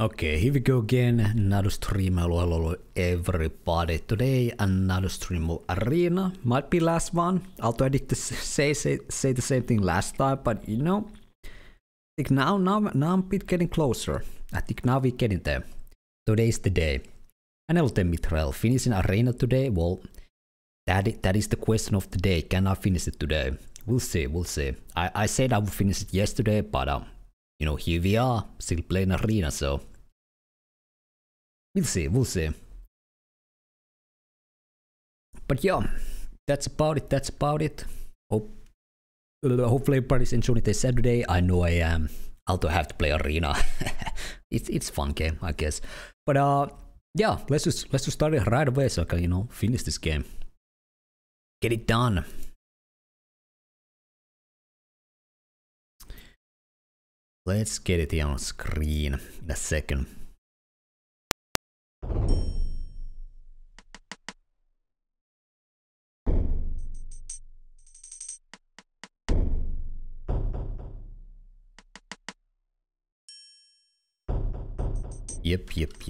Okay, here we go again, another stream. Hello, hello everybody. Today another stream of Arena, might be last one, although I did say the same thing last time, but you know, I think now I'm a bit getting closer. I think now we're getting there. Today's the day. And I'll tell Mithril, finishing Arena today? Well, that is the question of the day. Can I finish it today? We'll see, we'll see. I said I would finish it yesterday, but you know, here we are, still playing Arena, so we'll see, we'll see. But yeah, that's about it, that's about it. Hopefully everybody's enjoying their Saturday. I know I am. I'll have to play Arena. it's fun game, I guess. But yeah, let's just start it right away so I can, you know, finish this game. Get it done. Let's get it here on screen in a second.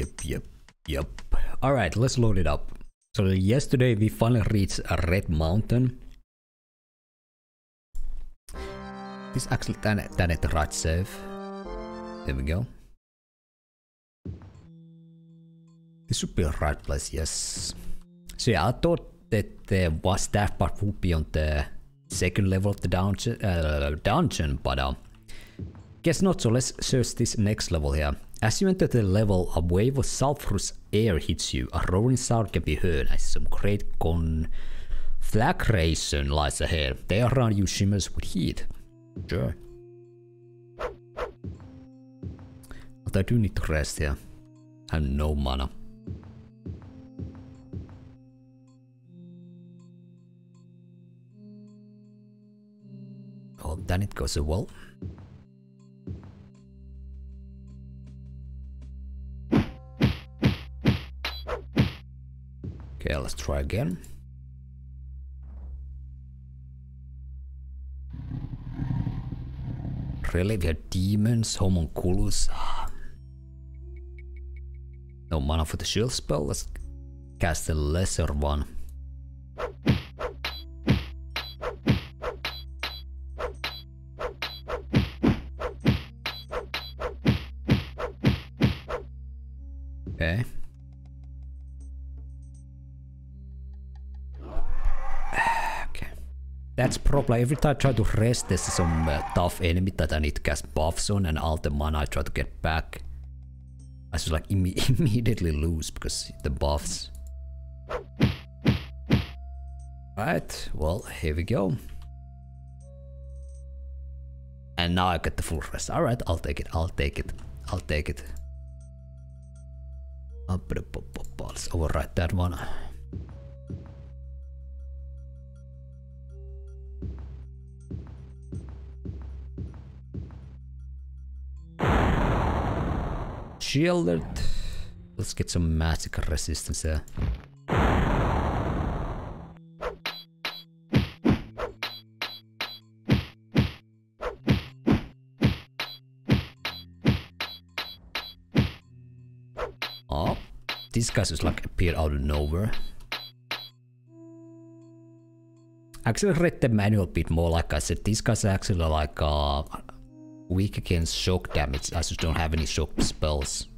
Yep. All right, let's load it up. So yesterday we finally reached Red Mountain. This actually done at the right save. There we go. This should be the right place, yes. So yeah, I thought that there was that part would be on the second level of the dungeon, but guess not. So let's search this next level here. As you enter the level, a wave of sulfurous air hits you. A roaring sound can be heard as some great conflagration lies ahead. The air around you shimmers with heat. Sure. But I do need to rest here. I have no mana. Oh, then it goes well. Okay, let's try again. Really, we had demons, homunculus. No mana for the shield spell. Let's cast the lesser one. Okay. That's probably every time I try to rest, there's some tough enemy that I need to cast buffs on, and all the mana I try to get back, I just like immediately lose because the buffs. Right, well, here we go. And now I get the full rest. Alright, I'll take it, I'll take it, I'll take it. Let's override that one. Shielded. Let's get some magic resistance there. Oh, these guys just like appear out of nowhere. Actually read the manual a bit more. Like I said, these guys are actually like weak against shock damage. I just don't have any shock spells.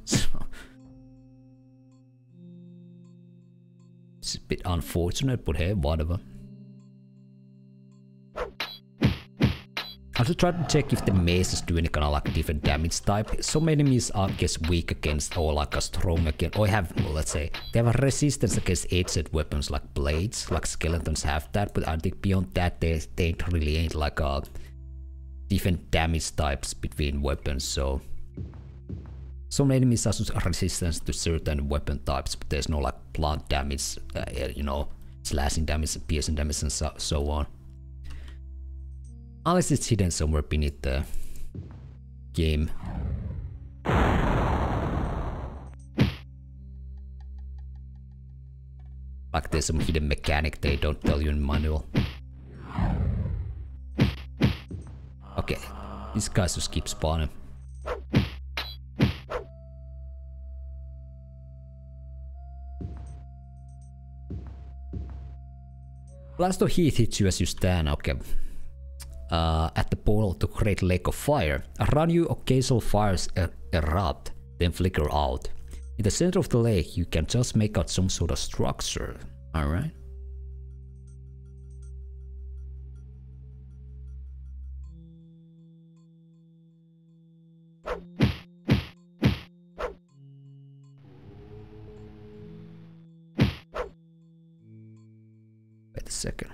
It's a bit unfortunate, but hey, whatever. I should try to check if the mazes do any kind of like different damage type. Some enemies are, I guess, weak against or like a strong against, or have, well, let's say, they have a resistance against edged weapons like blades, like skeletons have that, but I think beyond that they really ain't like a different damage types between weapons, so some enemies are just resistance to certain weapon types, but there's no like blunt damage, you know, slashing damage, piercing damage, and so on. Unless it's hidden somewhere beneath the game. Like there's some hidden mechanic they don't tell you in the manual. Okay, these guys just keep spawning. Blast of Heat hits you as you stand, okay. At the portal to Great Lake of Fire. Around you, occasional fires erupt, then flicker out. In the center of the lake, you can just make out some sort of structure. Alright. Wait a second.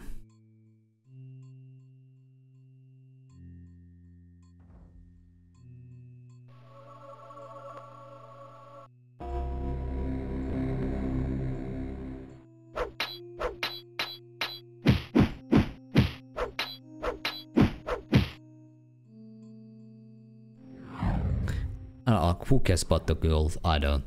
Who cares about the gold? I don't.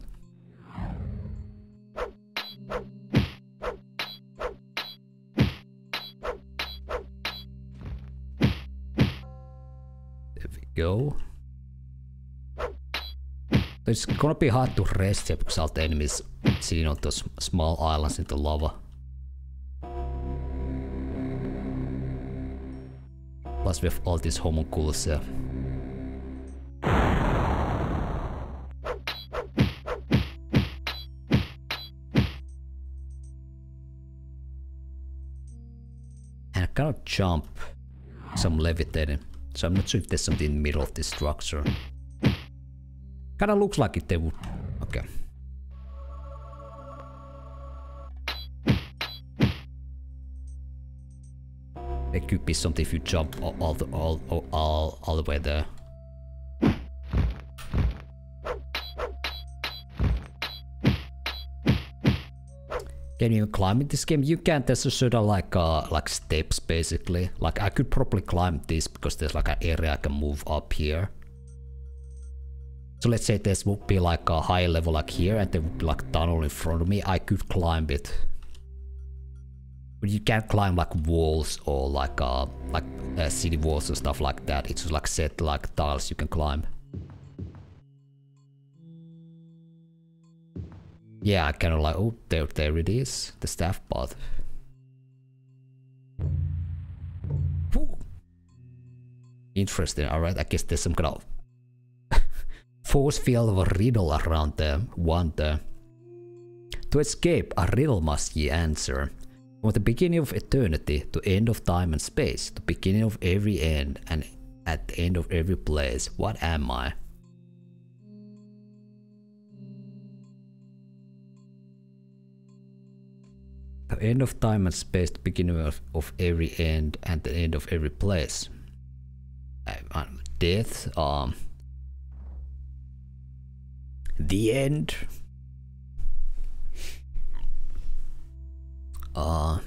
There we go. So it's gonna be hard to rest here because all the enemies sitting on those small islands in the lava. Plus we have all these homunculus there. Jump, some levitating, so I'm not sure if there's something in the middle of this structure. Kinda looks like it, they would. Okay. There could be something if you jump all the way there. Can you climb in this game? You can. There's a sort of like steps basically. Like I could probably climb this because there's like an area I can move up here. So let's say this would be like a high level like here and there would be like a tunnel in front of me. I could climb it. But you can't climb like walls or like city walls and stuff like that. It's just like set like tiles you can climb. Yeah, I kind of like, oh, there it is, the staff path. Ooh. Interesting, alright, I guess there's some kind of force field of a riddle around the one there. To escape, a riddle must ye answer. From the beginning of eternity to end of time and space, the beginning of every end and at the end of every place, what am I? The end of time and space, the beginning of every end and the end of every place. Death, the end. From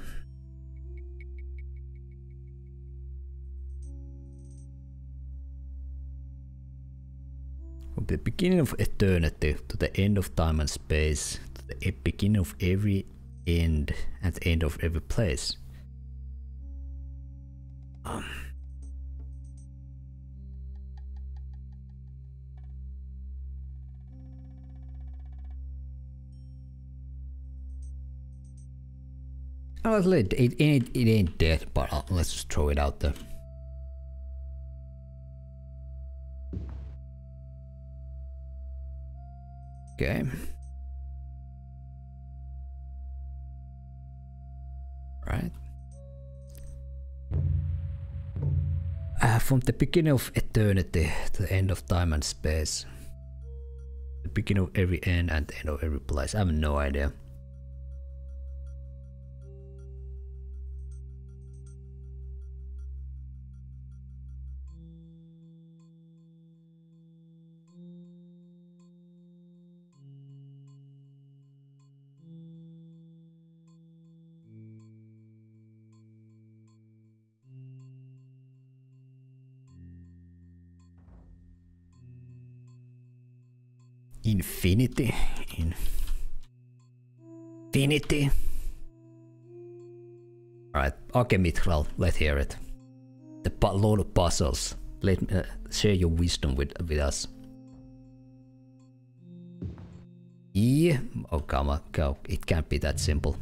the beginning of eternity to the end of time and space, to the beginning of every end at the end of every place. It ain't dead, but let's just throw it out there. Okay. Right. From the beginning of eternity to the end of time and space. The beginning of every end and the end of every place. I have no idea. Infinity. Infinity. Alright, okay Mitral, let's hear it. The load of puzzles. Let me share your wisdom with us. E. Oh, come on, go. It can't be that simple.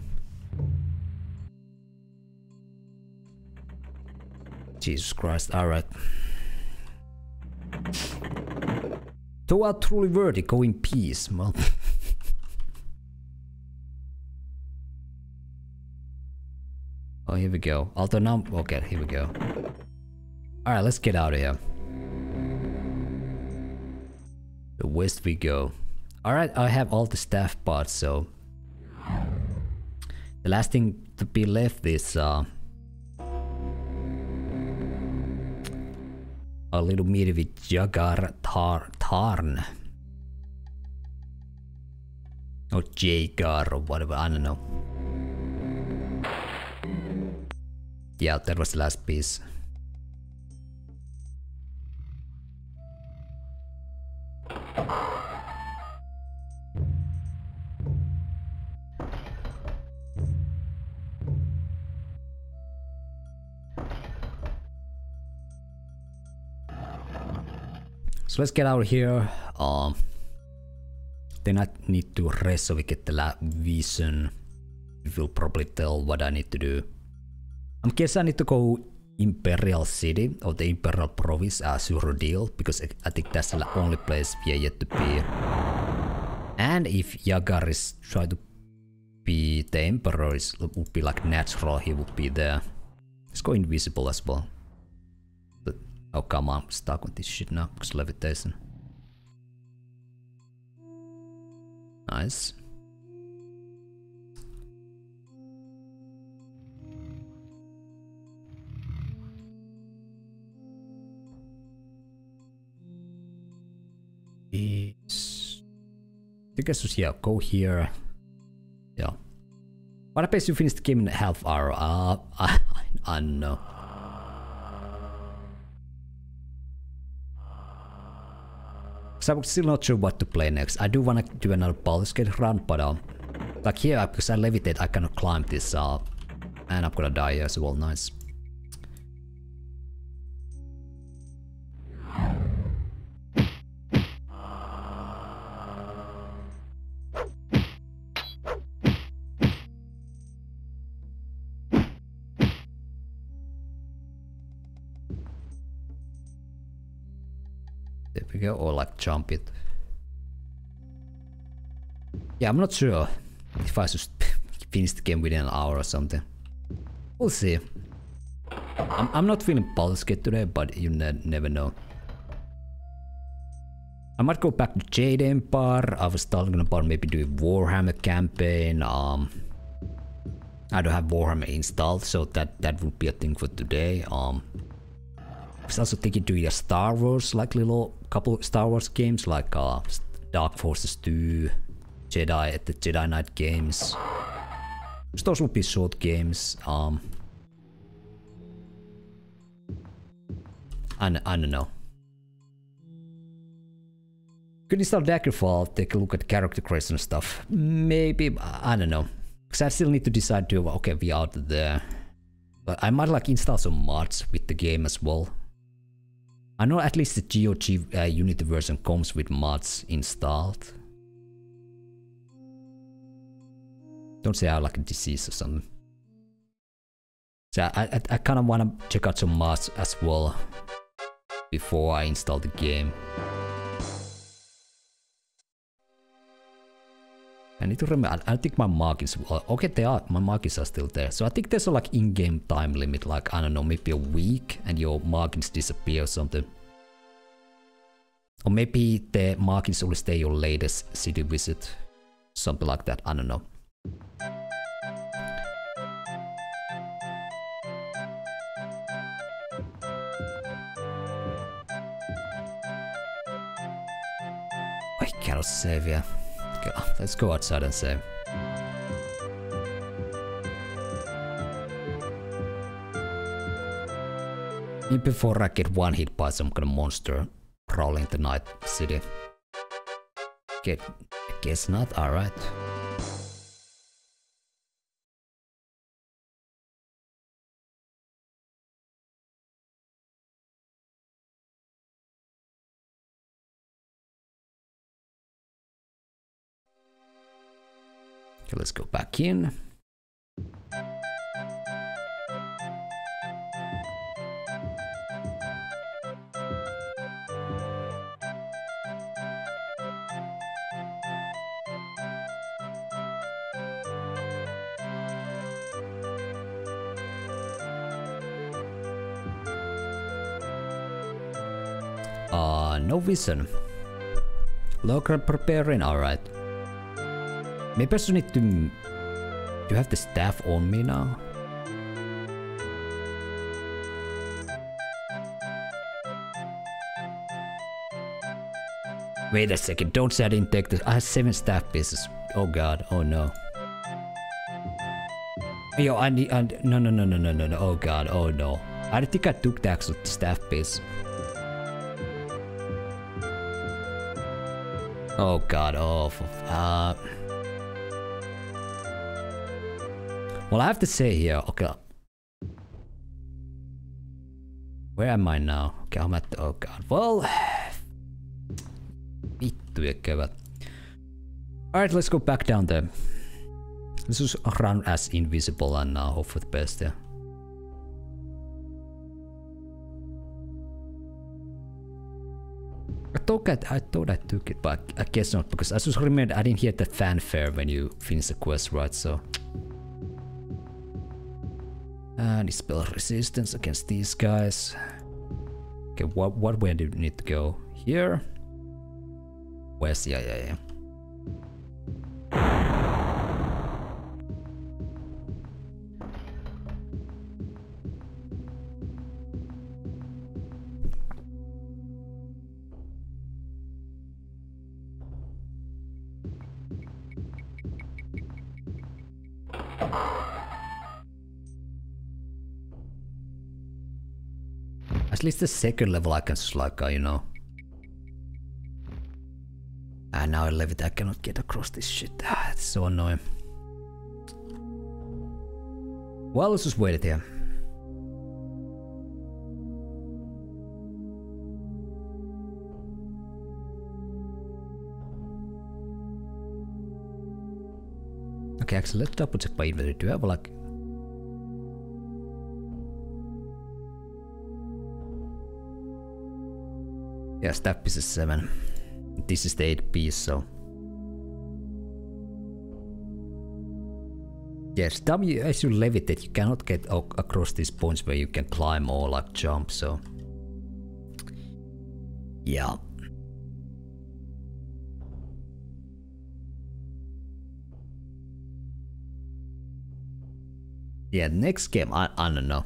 Jesus Christ, alright. Thou art truly worthy, go in peace, man. Oh, here we go. Alter num. Okay, here we go. Alright, let's get out of here. The west we go. Alright, I have all the staff parts, so... The last thing to be left is... a little meeting with Jagar Tharn. Or Jagar or whatever, I don't know. Yeah, that was the last piece. So let's get out of here. Then I need to rest so we get the lab vision. It will probably tell what I need to do. I guess I need to go Imperial City or the Imperial Province as Silverdale, because I think that's the only place we are yet to be. And if Jagar is trying to be the Emperor, it would be like natural he would be there. Let's go invisible as well. But, oh come on, I'm stuck with this shit now because levitation. Nice. It's... I guess was, yeah, go here. Yeah. What happens if you finish the game in a half hour? I don't know. So I'm still not sure what to play next. I do wanna do another Baldur's Gate run, but like here, because I levitate, I cannot climb this up. And I'm gonna die here as well, nice. Go, or like jump it. Yeah, I'm not sure if I should finish the game within an hour or something. We'll see. I'm not feeling Baldur's Gate today, but you never know. I might go back to Jade Empire. I was talking about maybe doing Warhammer campaign. I don't have Warhammer installed, so that would be a thing for today. I was also thinking doing a Star Wars, like little couple Star Wars games, like Dark Forces 2, the Jedi Knight games. Those will be short games. I don't know. Could install Daggerfall, take a look at character creation stuff. Maybe, I don't know. Because I still need to decide to, okay, we are out there. But I might like install some mods with the game as well. I know at least the GOG Unity version comes with mods installed. Don't say I have like a disease or something. So I kind of want to check out some mods as well before I install the game. I need to remember, I think my markings, okay they are, my markings are still there. So I think there's a like in-game time limit, like I don't know, maybe a week and your markings disappear or something. Or maybe the markings will stay your latest city visit, something like that, I don't know. I cannot save here. Let's go outside and save. Before I get one hit by some kind of monster prowling the night city. I guess not, alright. Okay, let's go back in. No vision. Local preparing, alright. Maybe I should need to... Do you have the staff on me now? Wait a second, don't say I didn't take this. I have 7 staff pieces. Oh god, oh no. Yo, I need... No. Oh god, oh no. I don't think I took the actual staff piece. Oh god, oh... Well, I have to say here, okay. Where am I now? Okay, I'm at the... Oh god, well... Alright, let's go back down there. Let's just run as invisible and now hope for the best there. I thought I took it, but I guess not, because I just remembered I didn't hear the fanfare when you finish the quest, right? So. And you spell resistance against these guys. Okay, what way do we need to go? Here? West, yeah. At least the second level I can just like, you know. And now I leave it, I cannot get across this shit. It's so annoying. Well, let's just wait it here. Okay, actually, let's double check my inventory. Do I have like... Yeah, staff piece is 7. This is the 8 piece, so... Yes, W, as you levitate, you cannot get across these points where you can climb or like jump, so... Yeah. Yeah, next game, I don't know.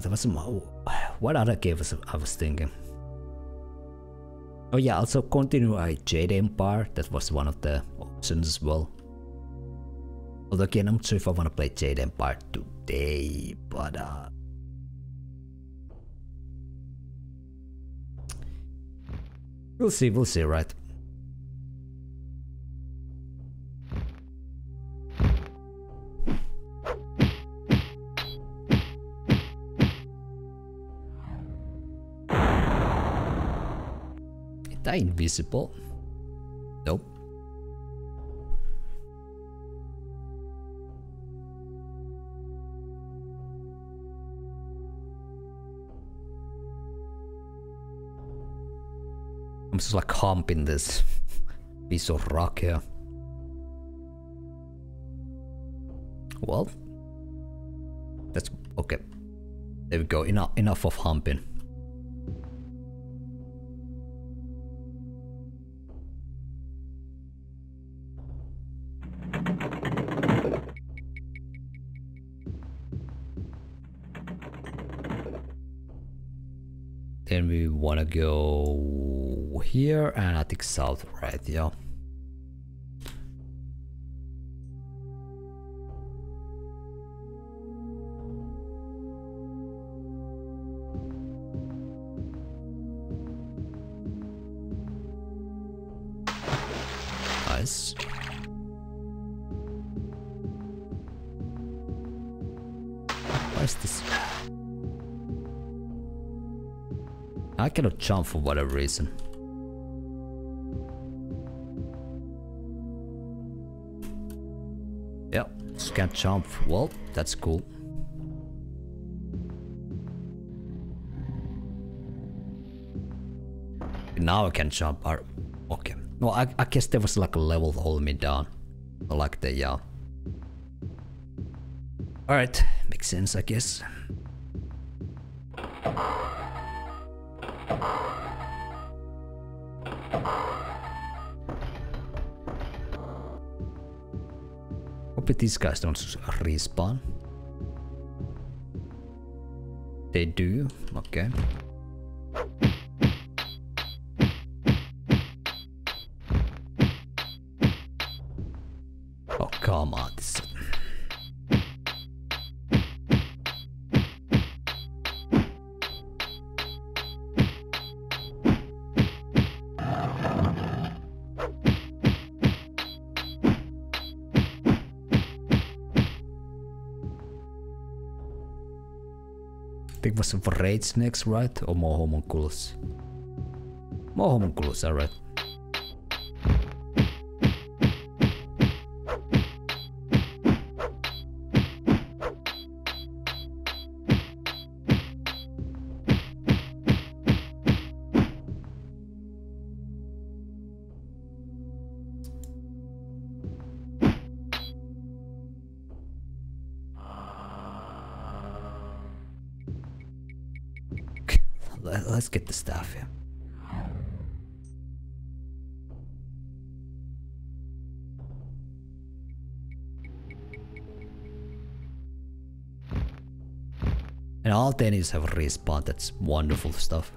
There was some... What other game was I was thinking? Oh yeah, also continue Jade Empire. That was one of the options as well. Although again, I'm not sure if I want to play Jade Empire today, but... We'll see, right? Invisible? Nope. I'm just like humping this piece of rock here. Well, that's okay. There we go. Enough of humping. Then we wanna go here and I think south, right? Yeah. Nice. Why is this? I cannot jump for whatever reason. Yep, just can't jump. Well, that's cool. Now I can jump. Okay. No, I guess there was like a level holding me down. Like the, yeah. Alright, makes sense, I guess. Hope these guys don't respawn. They do, okay. Oh, come on. Was for raids next, right? Or more homunculus? More homunculus, alright. Let's get the staff here. And all tennies have respawned, that's wonderful stuff.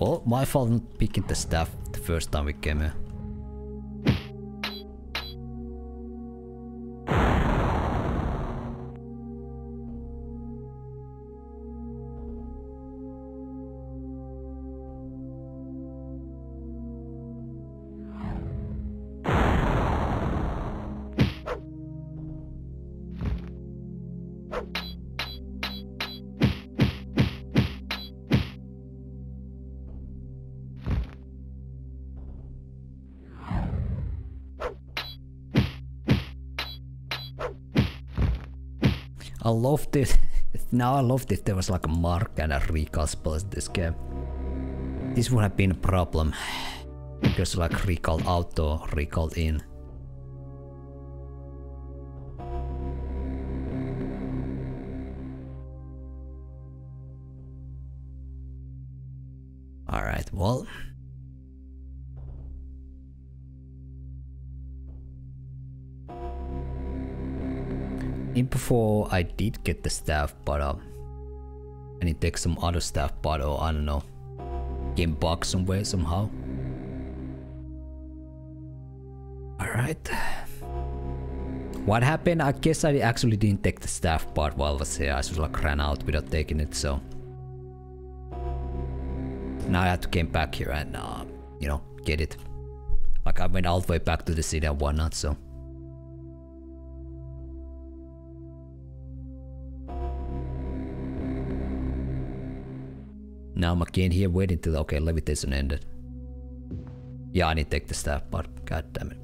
Well, my fault not picking the staff the first time we came here. I loved it. Now I loved it. There was like a mark and a recall spell in this game. This would have been a problem. Because like recall out or recall in. Alright, well. Before I did get the staff, but and it takes some other staff, but I don't know, game bug somewhere somehow. All right, what happened? I guess I actually didn't take the staff part while I was here. I just like ran out without taking it, so now I have to come back here and you know, get it. Like I went all the way back to the city and whatnot, so. Now I'm again here waiting till, okay, levitation ended. Yeah, I need to take the staff part, god damn it.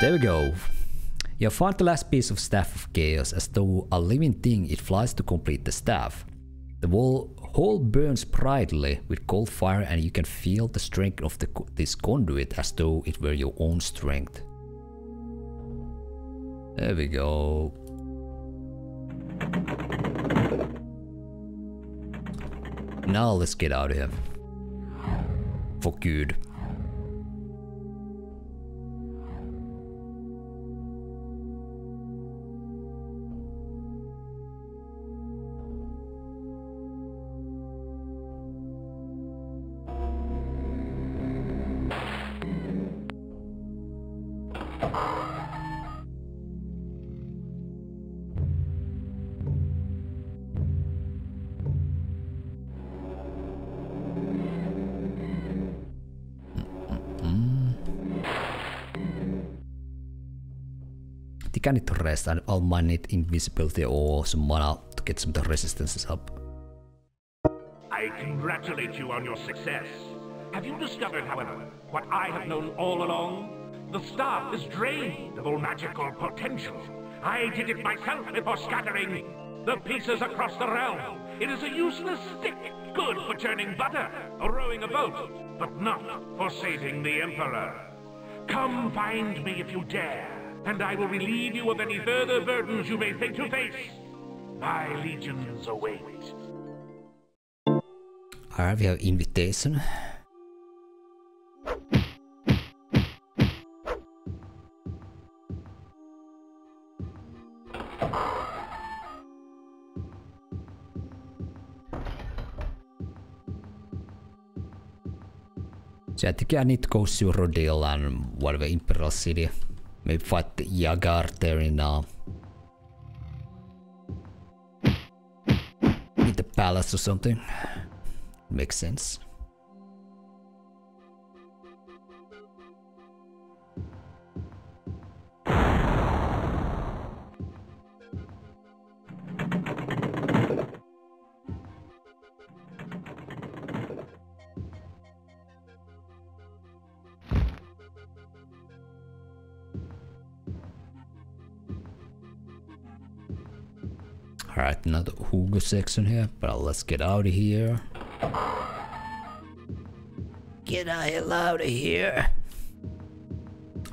There we go. You find the last piece of Staff of Chaos. As though a living thing, it flies to complete the staff. The whole burns brightly with cold fire, and you can feel the strength of this conduit as though it were your own strength. There we go. Now let's get out of here. For good. I need to rest and I'll need invisibility or some mana to get some of the resistances up. I congratulate you on your success. Have you discovered, however, what I have known all along? The staff is drained of all magical potential. I did it myself before scattering the pieces across the realm. It is a useless stick. Good for churning butter or rowing a boat, but not for saving the Emperor. Come find me if you dare, and I will relieve you of any further burdens you may think to face. My legions await. Alright, we have invitation. So I think I need to go to Silverdale and whatever Imperial City. Maybe fight the Jagar Tharn now. In the palace or something. Makes sense. Alright, another Hugo section here, but let's get out of here. Get the hell out of here.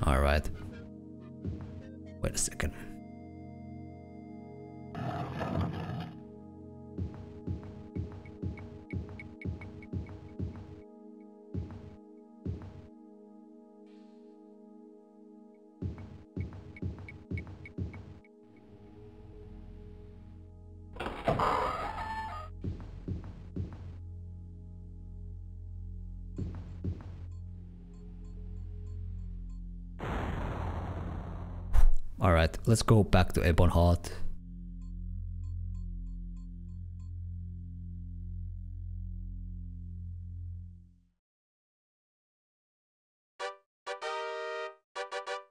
Alright. Wait a second. Alright, let's go back to Ebon Heart.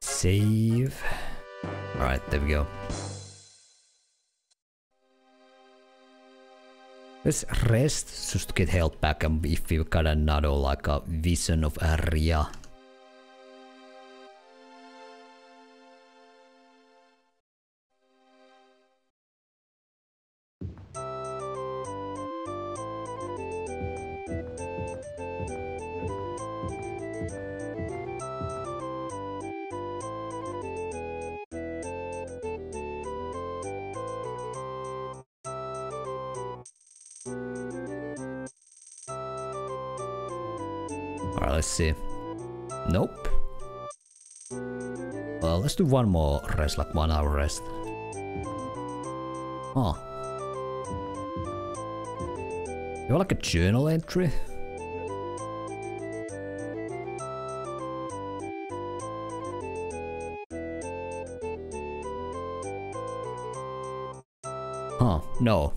Save. Alright, there we go. Let's rest just to get health back, and if we've got another like a vision of area. See. Nope. Well, let's do one more rest, like 1 hour rest. Huh. You have like a journal entry? Huh, no.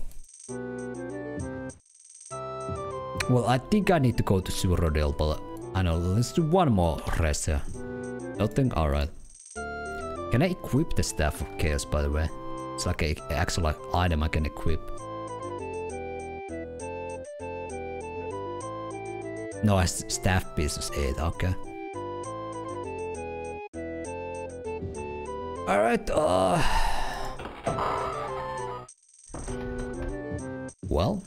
Well, I think I need to go to Silverdale, but I know, let's do one more rest here. Nothing? Alright. Can I equip the Staff of Chaos, by the way? It's like an actual like, item I can equip. No, it's Staff Business 8, okay. Alright, well,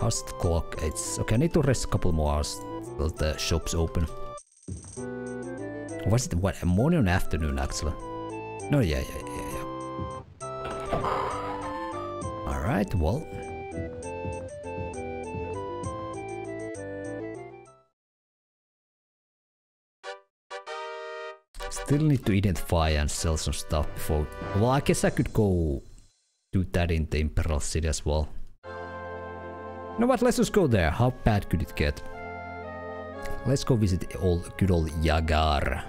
how's the clock? It's okay, I need to rest a couple more hours. The shops open. Was it what morning and afternoon actually? No, yeah. All right, well. Still need to identify and sell some stuff before. Well, I guess I could go do that in the Imperial City as well. You know what? Let's just go there. How bad could it get? Let's go visit good old Jagar.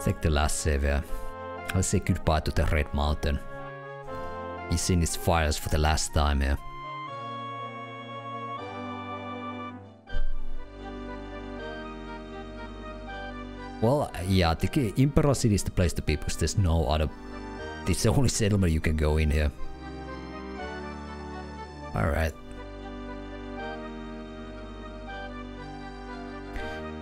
Take the last save here. Let's say goodbye to the Red Mountain. He's seen his fires for the last time here. Well, yeah, the Imperial City is the place to be because there's no other... It's the only settlement you can go in here. Alright.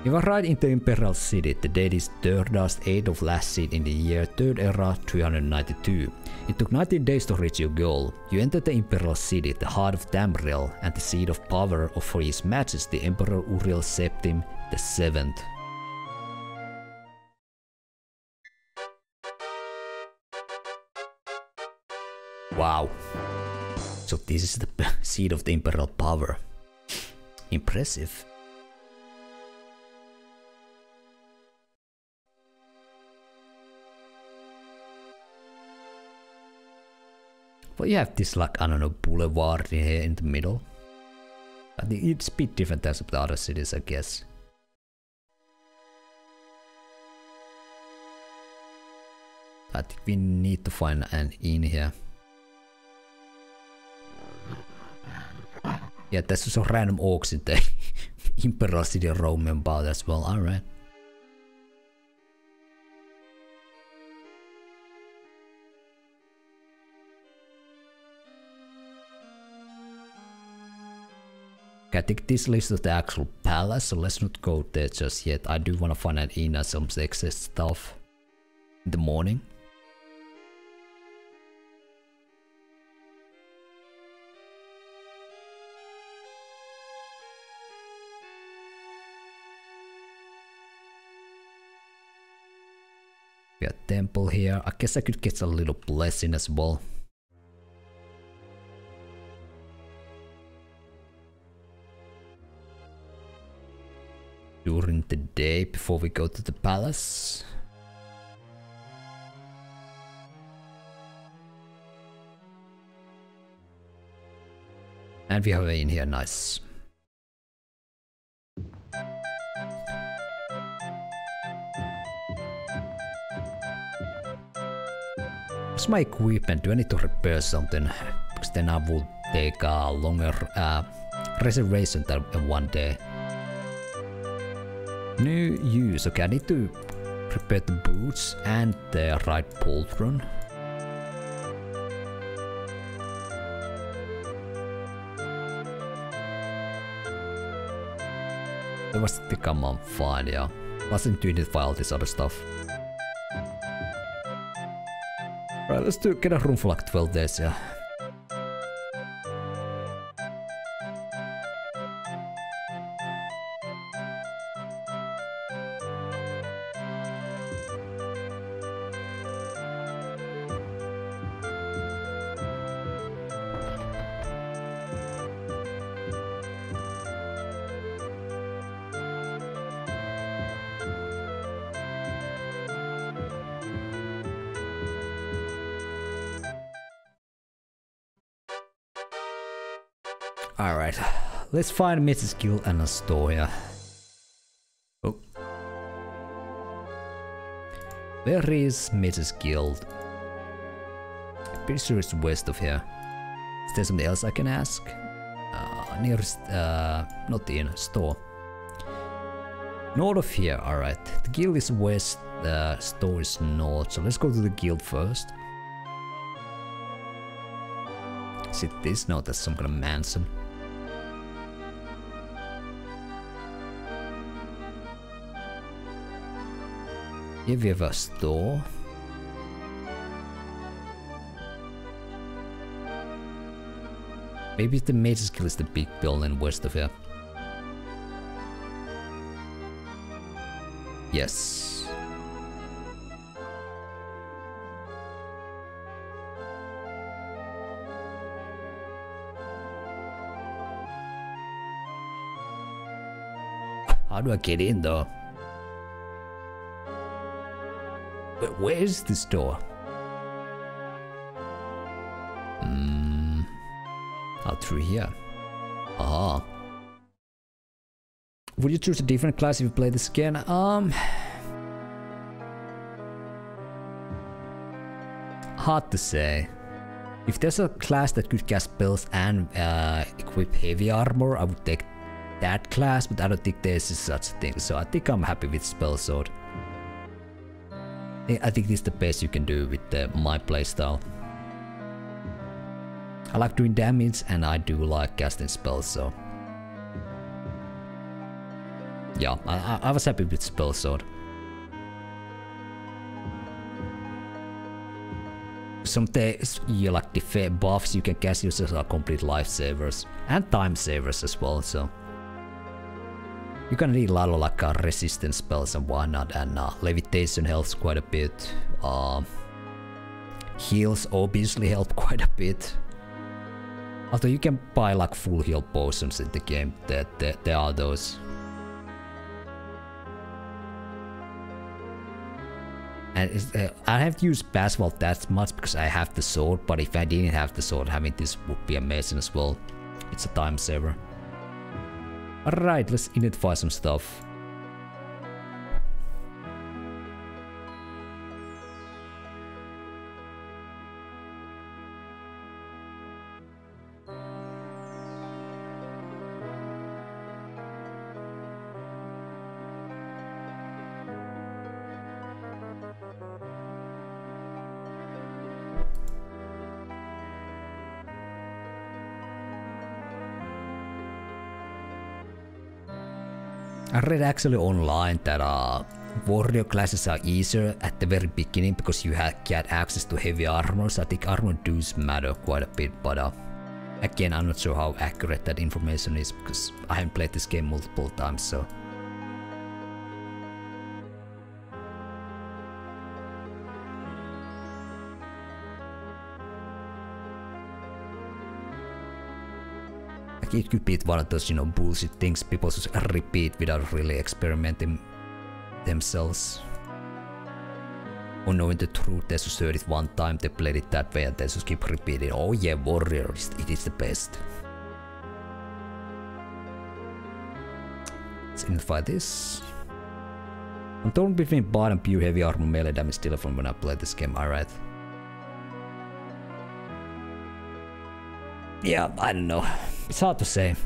You arrived in the Imperial City. The date is 3rd last 8 of last seat in the year 3rd era 392. It took 19 days to reach your goal. You entered the Imperial City, the heart of Tamriel, and the seat of power of for his majesty Emperor Uriel Septim VII. Wow. So this is the seat of the Imperial power. Impressive. But you have this, like, I don't know, boulevard here in the middle. I think it's a bit different as with the other cities, I guess. I think we need to find an inn here. Yeah, that's just a random orcs in the Imperial City roaming about as well, alright. I think this leads to the actual palace, so let's not go there just yet. I do want to find an inn and some excess stuff in the morning. We got a temple here. I guess I could get a little blessing as well. During the day before we go to the palace. And we have it in here, nice. What's my equipment? Do I need to repair something? Because then I would take a longer reservation than one day. New use. Okay, I need to prepare the boots and the right pauldron. That was the command fine, yeah. Wasn't doing it for all this other stuff. Right, let's get a room for like 12 days, yeah. Alright, let's find Mrs. Gill and a store here. Oh. Where is Mrs. Gill? I'm pretty sure it's west of here. Is there something else I can ask? Nearest, not the inn, store. North of here, alright. The Gill is west, the store is north, so let's go to the Gill first. Is it this? No, that's some kind of mansion. Here we have a store. Maybe the Mage's Guild is the big building west of here. Yes. How do I get in though? But where is this door? Out through here. Ah. Would you choose a different class if you play this again? Hard to say. If there's a class that could cast spells and equip heavy armor, I would take that class, but I don't think there's such a thing, so I think I'm happy with spell sword. I think this is the best you can do with my playstyle. I like doing damage and I do like casting spells, so yeah, I was happy with spell sword. some days you like the buffs you can cast users are complete lifesavers and time savers as well, so you can need a lot of like resistance spells and whatnot, and levitation helps quite a bit. Heals obviously help quite a bit. Although you can buy like full heal potions in the game, there are those. And I haven't used Basval that much because I have the sword, but if I didn't have the sword, having this would be amazing as well. It's a time saver. Alright, let's identify some stuff. I read actually online that warrior classes are easier at the very beginning because you get access to heavy armor, so I think armor does matter quite a bit, but again I'm not sure how accurate that information is because I haven't played this game multiple times, so... It could be one of those, you know, bullshit things people just repeat without really experimenting themselves. Or knowing the truth, they just heard it one time, they played it that way, and they just keep repeating, oh yeah, warrior, it is the best. Let's identify this. I'm torn between bard and pure heavy armor melee damage dealer from when I played this game, alright. Yeah, I don't know. It's hard to say.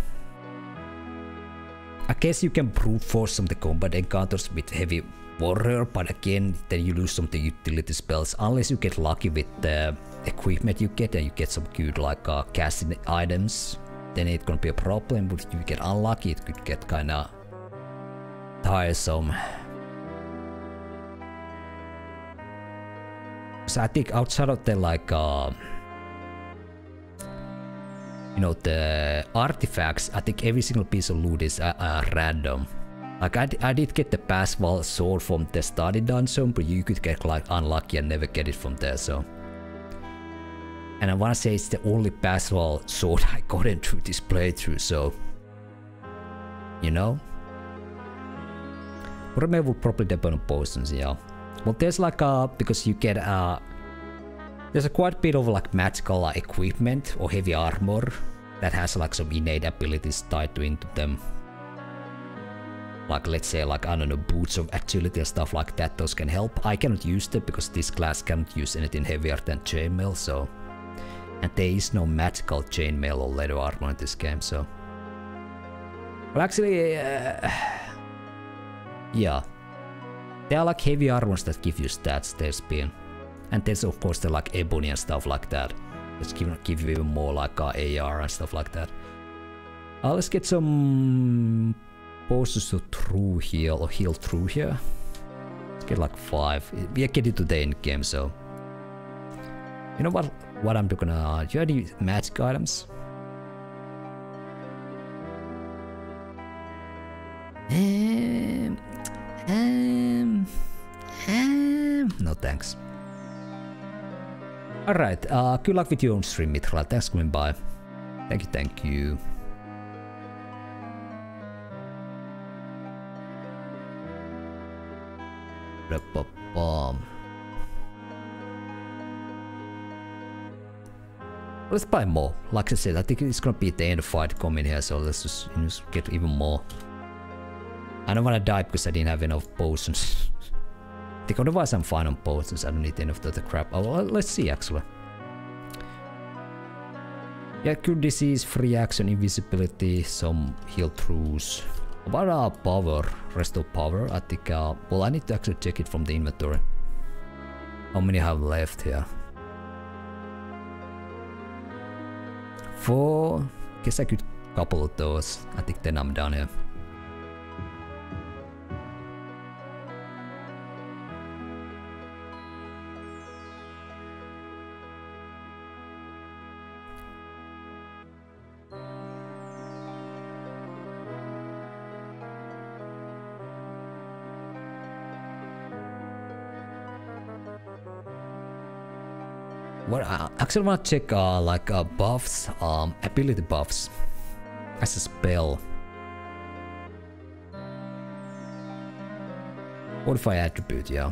I guess you can brute force some of the combat encounters with heavy warrior, but again, then you lose some of the utility spells. Unless you get lucky with the equipment you get, and you get some good like casting items, then it's gonna be a problem. But if you get unlucky, it could get kinda tiresome. So I think outside of the like... you know, the artifacts, I think every single piece of loot is random. Like I did get the Basval sword from the study dungeon, but you could get like unlucky and never get it from there, so. And I wanna say it's the only Basval sword I got into this playthrough, so. You know? Remember, probably depend on potions, yeah. Well, there's like a, because you get a, there's a quite bit of like magical equipment or heavy armor that has like some innate abilities tied to into them. Like let's say like, I don't know, boots of agility and stuff like that, those can help. I cannot use them because this class cannot use anything heavier than chainmail, so... And there is no magical chainmail or leather armor in this game, so... Well actually... yeah. There are like heavy armors that give you stats, there's been. And there's of course the like ebony and stuff like that. Let's give you even more like AR and stuff like that. Let's get some potions to true heal or heal through here. Let's get like 5. We are getting to the end game, so you know what? What I'm gonna do? You have any magic items? No thanks. Alright, good luck with your own stream, Mitra. Thanks for coming by. Thank you, thank you. Let's buy more. Like I said, I think it's gonna be the end of fight coming here, so let's just get even more. I don't wanna die because I didn't have enough potions. Otherwise I'm fine on potions, I don't need any of the crap. Oh, let's see actually. Yeah, good disease, free action, invisibility, some heal throughs. About power, rest of power, I think, well I need to actually check it from the inventory. How many I have left here? 4, guess I could couple of those, I think then I'm done here. Well, I actually want to check like buffs, ability buffs as a spell. Modify attribute, yeah.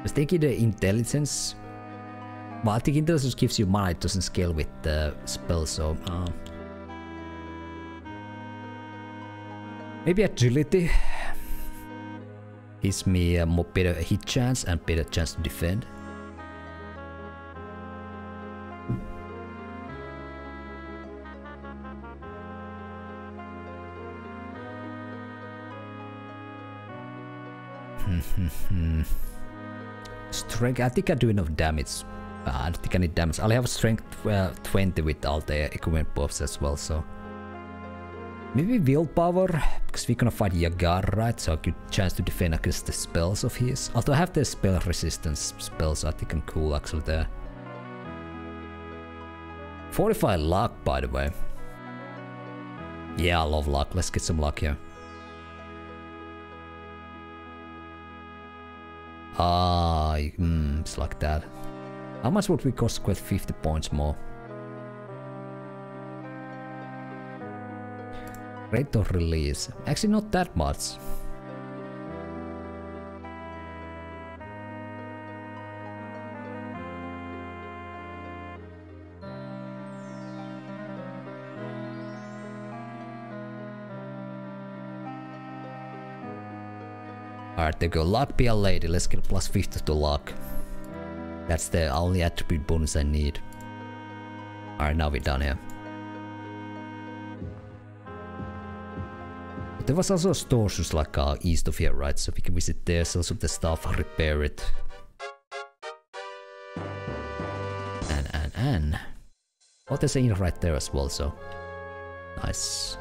Let's take the intelligence. Well, I think intelligence gives you mana, it doesn't scale with the spell, so... maybe agility gives me a more better hit chance and better chance to defend. Strength, I think I do enough damage. I don't think I need damage. I'll have strength 20 with all the equipment buffs as well, so... Maybe willpower, because we're gonna fight Jagar, right? So a good chance to defend against the spells of his. Although I have the spell resistance spells, so I think I'm cool actually there. Fortify luck, by the way. Yeah, I love luck. Let's get some luck here. Ah, it's like that. How much would we cost? 50 points more. Rate of release. Actually, not that much. Alright, there we go. Luck be a lady. Let's get plus 50 to luck. That's the only attribute bonus I need. Alright, now we're done here. But there was also a store just like east of here, right? So we can visit there, sell some of the stuff, repair it. And. Oh, there's an inn right there as well, so. Nice.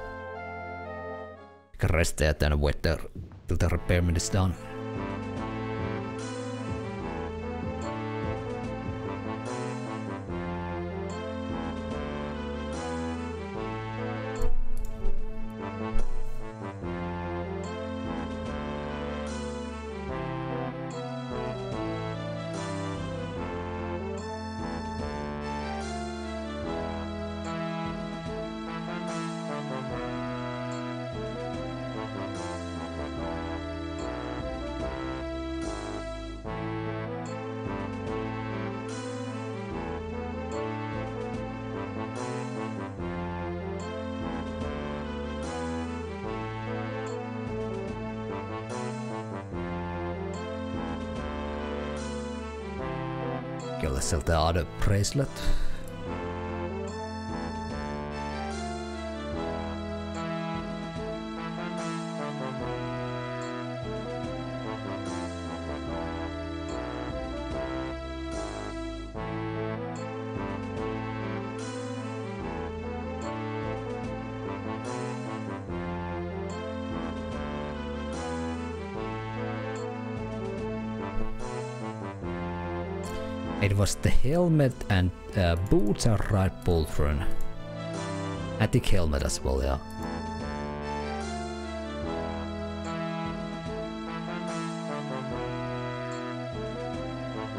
We can rest there and wait there till the repairment is done. Sell the other bracelet. Was the helmet and boots and right pauldron. I think helmet as well, yeah.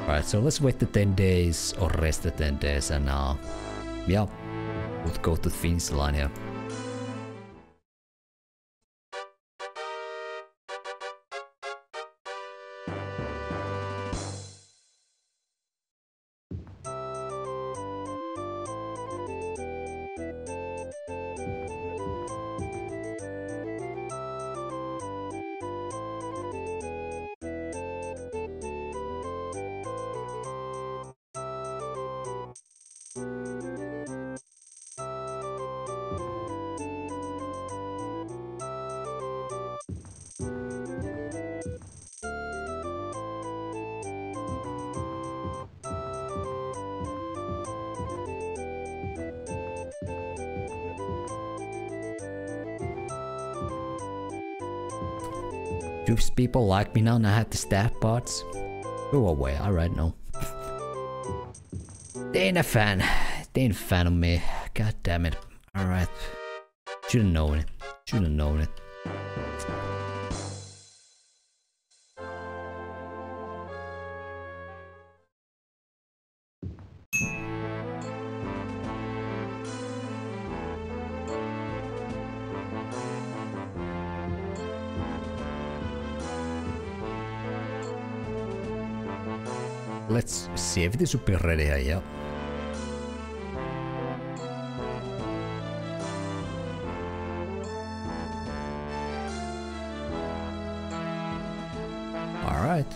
Alright, so let's wait the 10 days or rest the 10 days and yeah, we'll go to the finish line here. People like me now and I have the staff parts. Go away, alright, no. They ain't a fan. They ain't a fan of me. God damn it. Alright. Should've known it. Should've known it. Let's see, everything should be ready here, yeah. Alright.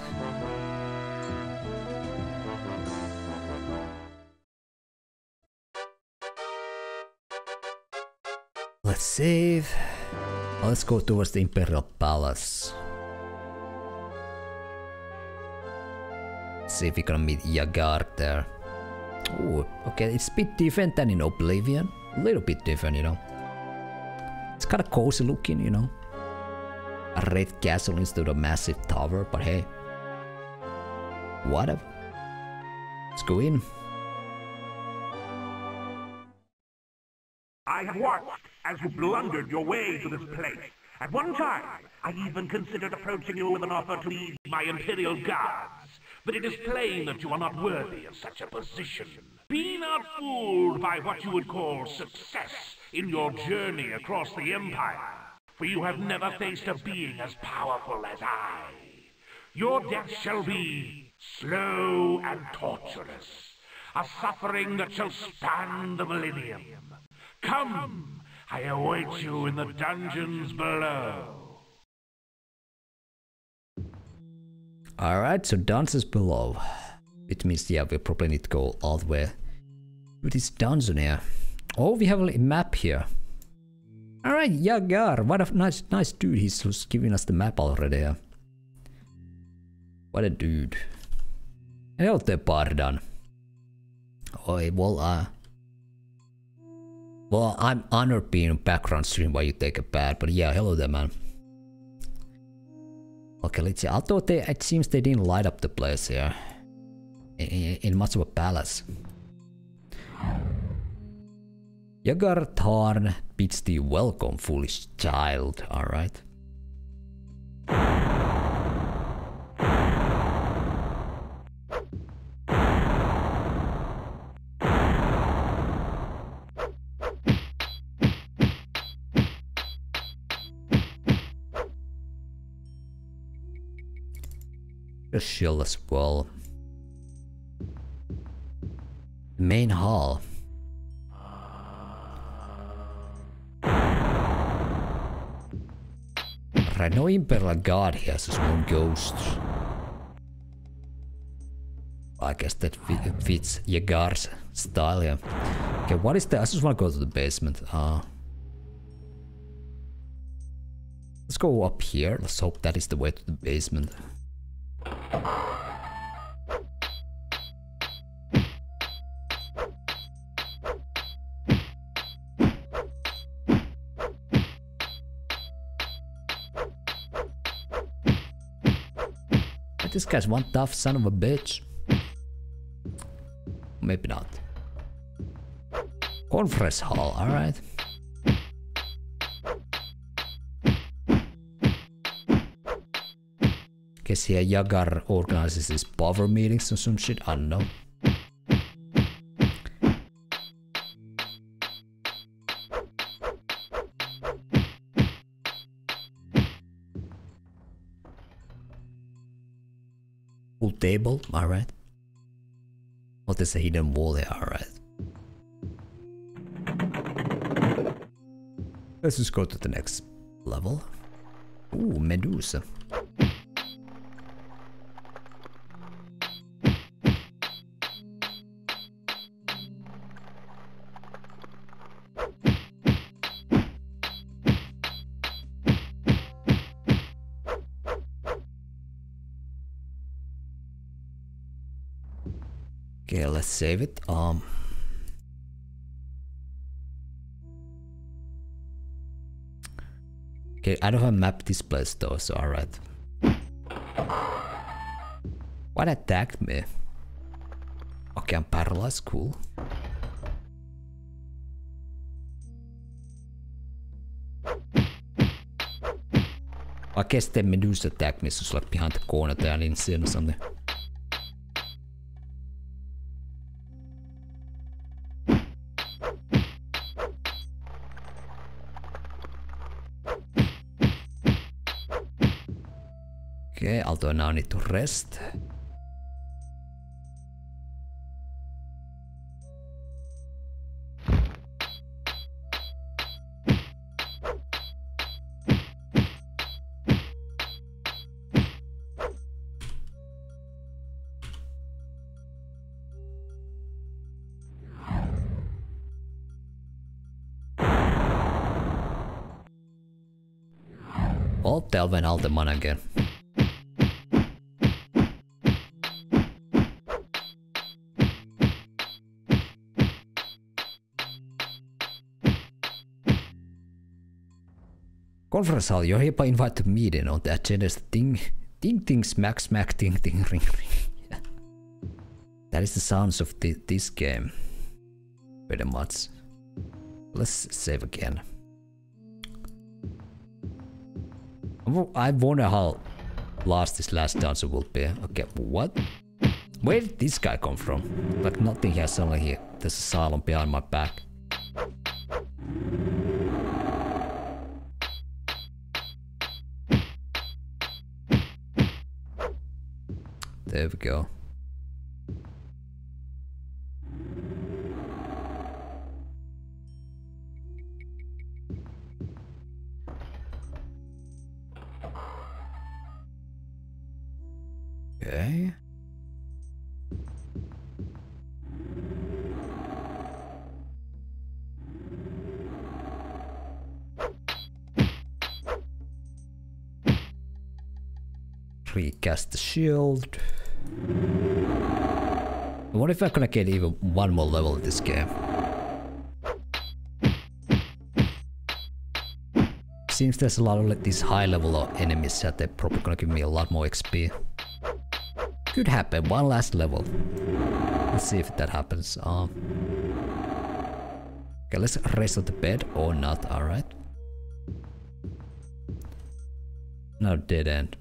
Let's save. Let's go towards the Imperial Palace. See if we can meet Jagar there. Ooh, okay, it's a bit different than in Oblivion. A little bit different, you know. It's kind of cozy looking, you know. A red castle instead of a massive tower, but hey. Whatever. Let's go in. I have watched as you blundered your way to this place. At one time, I even considered approaching you with an offer to lead my Imperial guards. But it is plain that you are not worthy of such a position. Be not fooled by what you would call success in your journey across the Empire, for you have never faced a being as powerful as I. Your death shall be slow and torturous, a suffering that shall span the millennium. Come, I await you in the dungeons below. Alright, so dungeons below. It means, yeah, we probably need to go all the way to this dungeon here. Oh, we have a map here. Alright, Jagar, what a nice dude. He's giving us the map already here. What a dude. Hello there, pardon. Oi, well, well, I'm honored being a background stream while you take a bath, but yeah, hello there, man. Okay, let's see. Although it seems they didn't light up the place here in much of a palace. Jagar Tharn bids thee welcome, foolish child. All right. A shield as well. Main hall. Right, no Imperial guard here, so no ghosts. I guess that fits Jagar's style here. Okay, what is that? I just want to go to the basement. Let's go up here. Let's hope that is the way to the basement. This guy's one tough son of a bitch. Maybe not. Conference hall, alright. Guess here Jagar organizes his power meetings or some shit, I don't know. Pool table, alright. Oh, there's a hidden wall there, alright. Let's just go to the next level. Ooh, Medusa. Okay, let's save it. Okay, I don't have a map this place though, so alright. What attacked me? Okay, I'm paralyzed, cool. I guess the Medusa attacked me, so it's like behind the corner there, I didn't see it or something. Okay, although now I need to rest. I'll delve in all the mana again. Conference hall, you're here by invite to meeting on the agenda is the ding ding smack smack ding ding ring ring. Yeah. That is the sounds of this game. Pretty much. Let's save again. I wonder how last this last dancer will be. Okay, what? Where did this guy come from? Like nothing here, suddenly here. There's a salon behind my back. There we go. Okay. Recast the shield. What if I could get even one more level in this game? Seems there's a lot of like these high level of enemies that they're probably gonna give me a lot more XP. Could happen, one last level. Let's see if that happens. Okay, let's rest on the bed or not, alright. No dead end.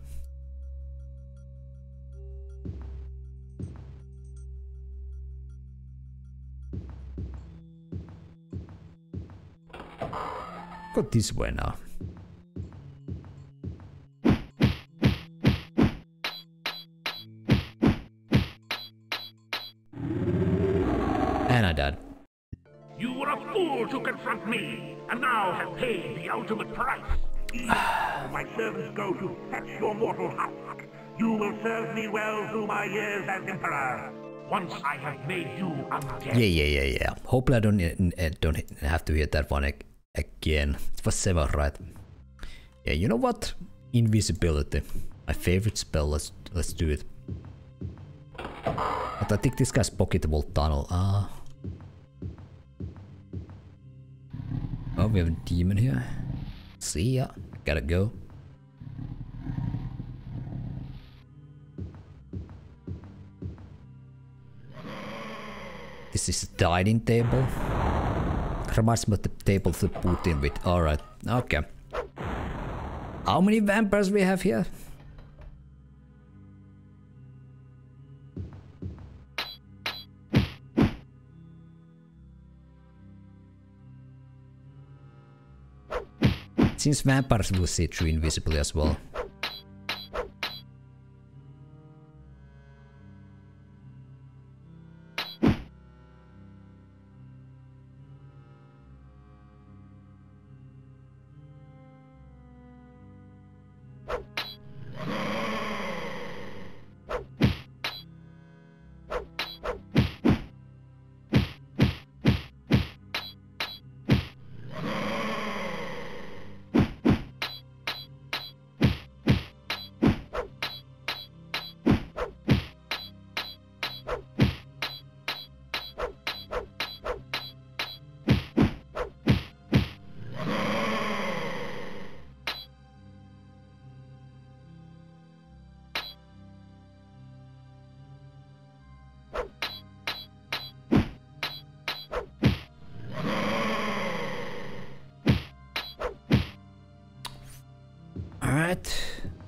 Go this way now. And I died. You were a fool to confront me, and now have paid the ultimate price. My servants go to fetch your mortal husk. You will serve me well through my years as emperor. Once I have made you undead. Yeah. Hopefully I don't have to hear that one again. It was several, right? Yeah, you know what? Invisibility. My favorite spell. Let's do it. But I think this guy's pocketable tunnel. Oh, we have a demon here. See ya. Gotta go. This is the dining table. Reminds me of the table to put in with. Alright, okay. How many vampires we have here? Since vampires will see through invisibly as well.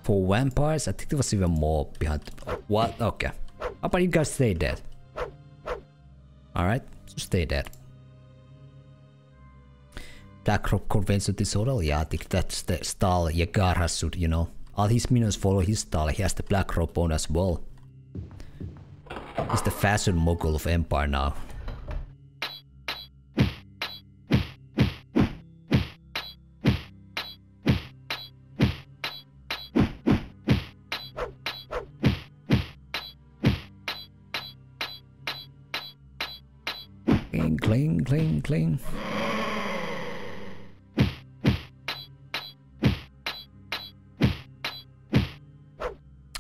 For vampires, I think there was even more behind. What? Okay. How about you guys stay dead? Alright, so stay dead. Dark Rock Convention Disorder? Yeah, I think that's the style Jagar has should, you know. All his minions follow his style. He has the black robe on as well. He's the fashion mogul of Empire now. Clean.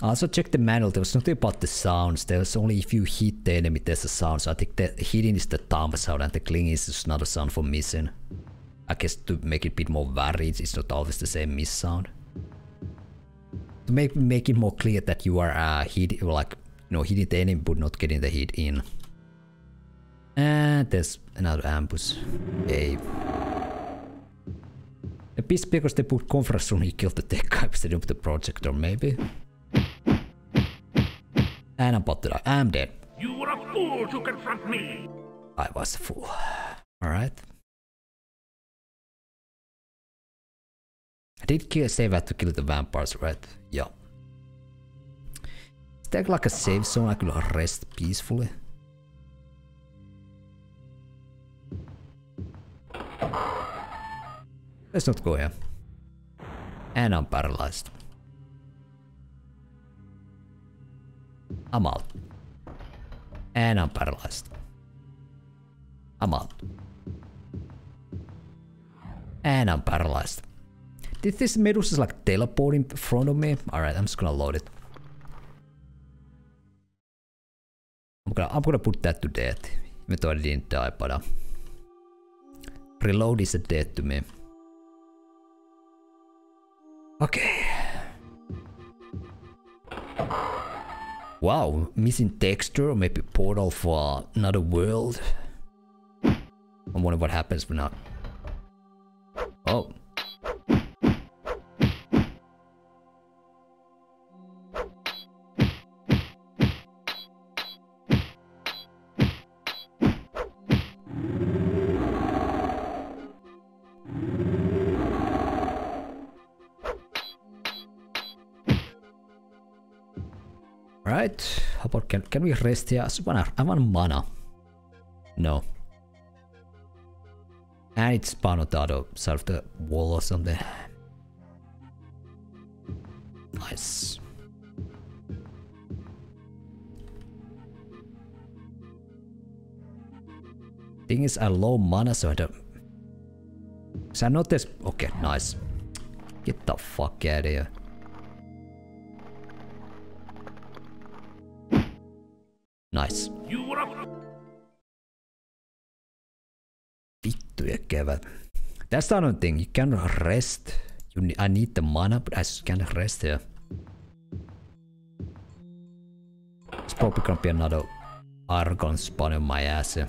Also check the manual, there was nothing about the sounds, there's only if you hit the enemy there's a sound, so I think the hitting is the thump sound and the clinging is just not a sound for missing. I guess to make it a bit more varied, it's not always the same miss sound. To make it more clear that you are hitting, like, you know, hitting the enemy but not getting the hit in. And there's another ambush. Hey. A piece because they put conference room, he killed the tech guy instead of the projector, maybe. And I'm about to die. I'm dead. You were a fool to confront me. I was a fool. Alright. I did save that to kill the vampires, right? Yeah. Is there like a save zone I could rest peacefully? Let's not go here. And I'm paralyzed. I'm out. And I'm paralyzed. I'm out. And I'm paralyzed. Did this Medusa like teleport in front of me? Alright, I'm just gonna load it. I'm gonna put that to death. Even though I didn't die, but reload is a death to me. Okay. Wow, missing texture, maybe portal for another world. I wonder what happens when I... Oh. How about can we rest here? I want mana. No. And it's spawned on the other side of the wall or something. Nice. Thing is, I low mana, so I don't. So I know there's. Okay, nice. Get the fuck out of here. Nice. Vittuja kevät. That's the other thing, you can rest. I need the mana, but I can rest here. It's probably gonna be another Argon spawn in my ass here.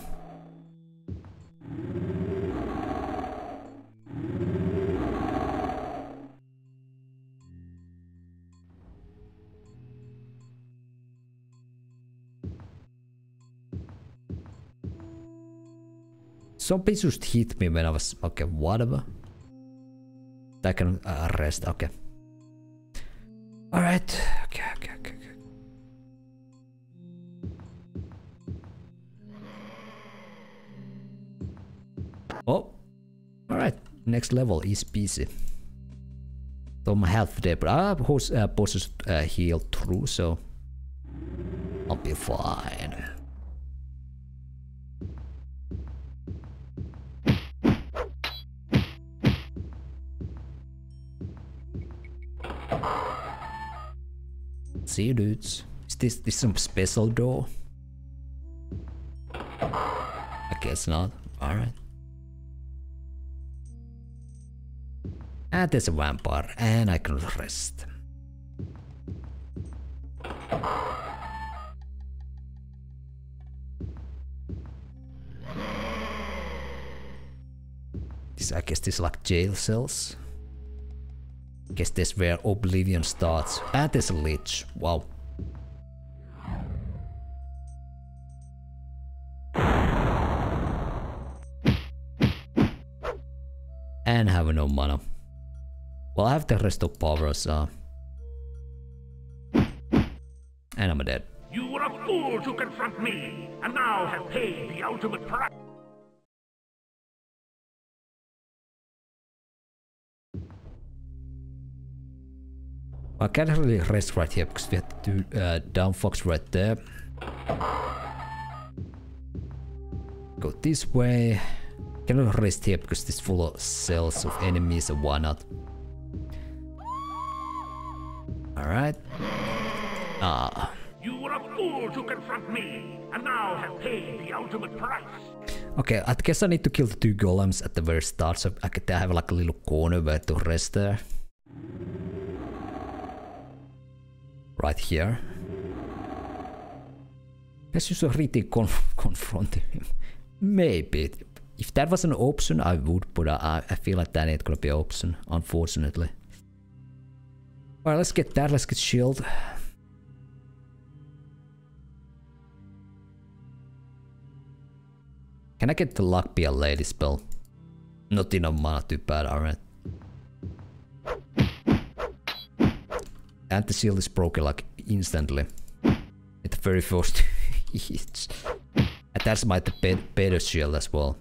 Zombies just hit me when I was... Okay, whatever. I can rest, okay. Alright. Okay. Oh. Alright. Next level is busy. So my health there, but I have bosses healed through, so... I'll be fine. See you dudes. Is this some special door? I guess not. Alright. And there's a vampire and I can rest. This, I guess this is like jail cells. Guess that's where Oblivion starts. And there's a Lich. Wow. And have no mana. Well, I have the rest of powers. And I'm dead. You were a fool to confront me, and now have paid the ultimate price. I can't really rest right here because we have to do downfox right there. Go this way. Cannot rest here because this is full of cells of enemies and whatnot. Alright. Ah. You were a fool to confront me, and now have paid the ultimate price. Okay, I guess I need to kill the two golems at the very start, so I could have like a little corner where to rest there. Right here. Let's just really confront him. Maybe. If that was an option, I would, but I feel like that ain't gonna be an option, unfortunately. Alright, let's get that, let's get shield. Can I get the luck be a lady spell? Not enough mana, too bad, alright. And the shield is broken like instantly. At the very first hits. And that's my better shield as well.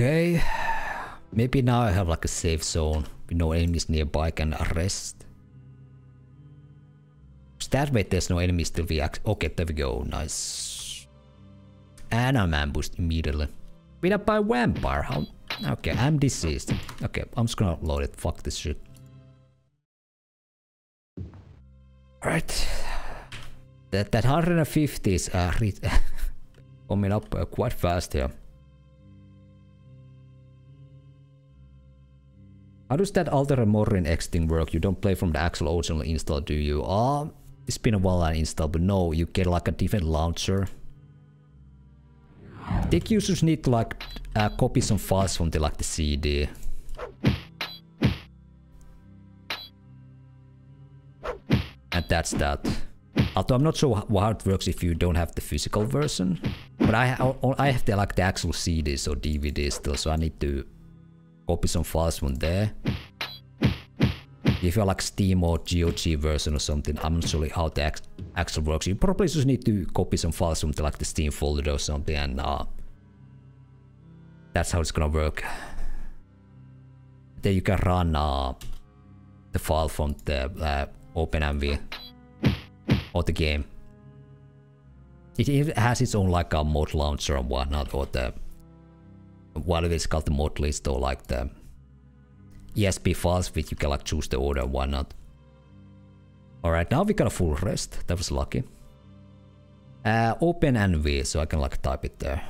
Okay, maybe now I have like a safe zone with no enemies nearby, I can rest. That way there's no enemies till we act. Okay, there we go, nice. And I'm ambushed immediately. Beat up by a vampire, how? Okay, I'm deceased. Okay, I'm just gonna upload it, fuck this shit. Alright. That 150 is coming up quite fast here. How does that Alter and Morrowind X thing work? You don't play from the actual original install, do you? It's been a while I installed, but no, you get like a different launcher. Tech users need to like copy some files from the, like the CD. And that's that. Although I'm not sure how it works if you don't have the physical version. But I have the, like the actual CDs or DVDs still, so I need to copy some files from there. If you're like Steam or GOG version or something, I'm not sure how the actual works. You probably just need to copy some files from the, like the Steam folder or something, and that's how it's gonna work. Then you can run the file from the OpenMW or the game. It has its own like a mod launcher and whatnot, or the what it is called, the mod list, or like the ESP files, which you can like choose the order and whatnot. Alright, now we got a full rest, that was lucky. Open NV, so I can like type it there.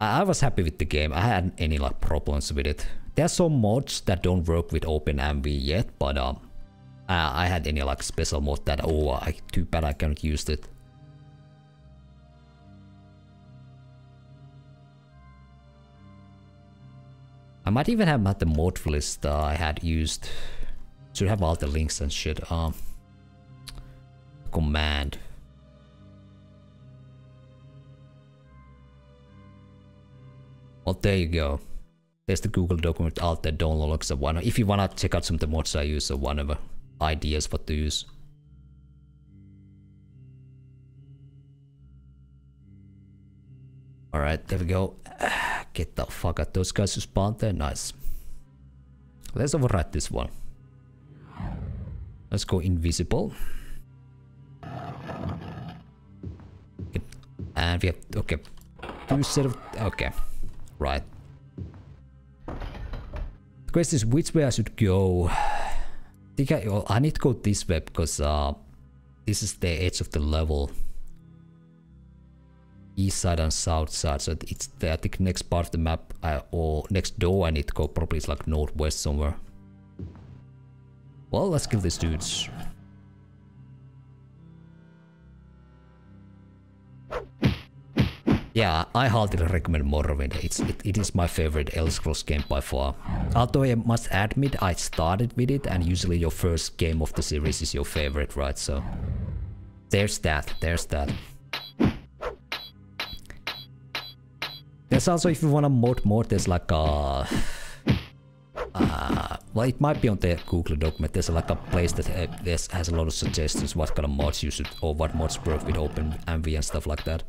I was happy with the game, I hadn't any like problems with it. There's some mods that don't work with OpenMV yet, but I had any like special mod that too bad I can't use it. I might even have had the mod list that I had used. Should have all the links and shit. Command. Well, there you go. There's the Google document out there, download logs and whatnot. If you wanna check out some of the mods I use or whatever. Ideas what to use. Alright, there we go. Get the fuck out. Those guys who spawned there, nice. Let's override this one. Let's go invisible. Okay. And we have, okay. Two set of, okay. Right. The question is which way I should go. I need to go this way because this is the edge of the level. East side and south side, so it's the, I think next part of the map or next door I need to go probably is like northwest somewhere. Well, let's kill these dudes. Yeah, I hardly recommend Morrowind. It is my favorite Elder Scrolls game by far. Although I must admit, I started with it, and usually your first game of the series is your favorite, right? So there's that. There's that. There's also, if you wanna mod more, there's like Well, it might be on the Google document. There's like a place that has a lot of suggestions what kind of mods you should, or what mods work with OpenMV and stuff like that.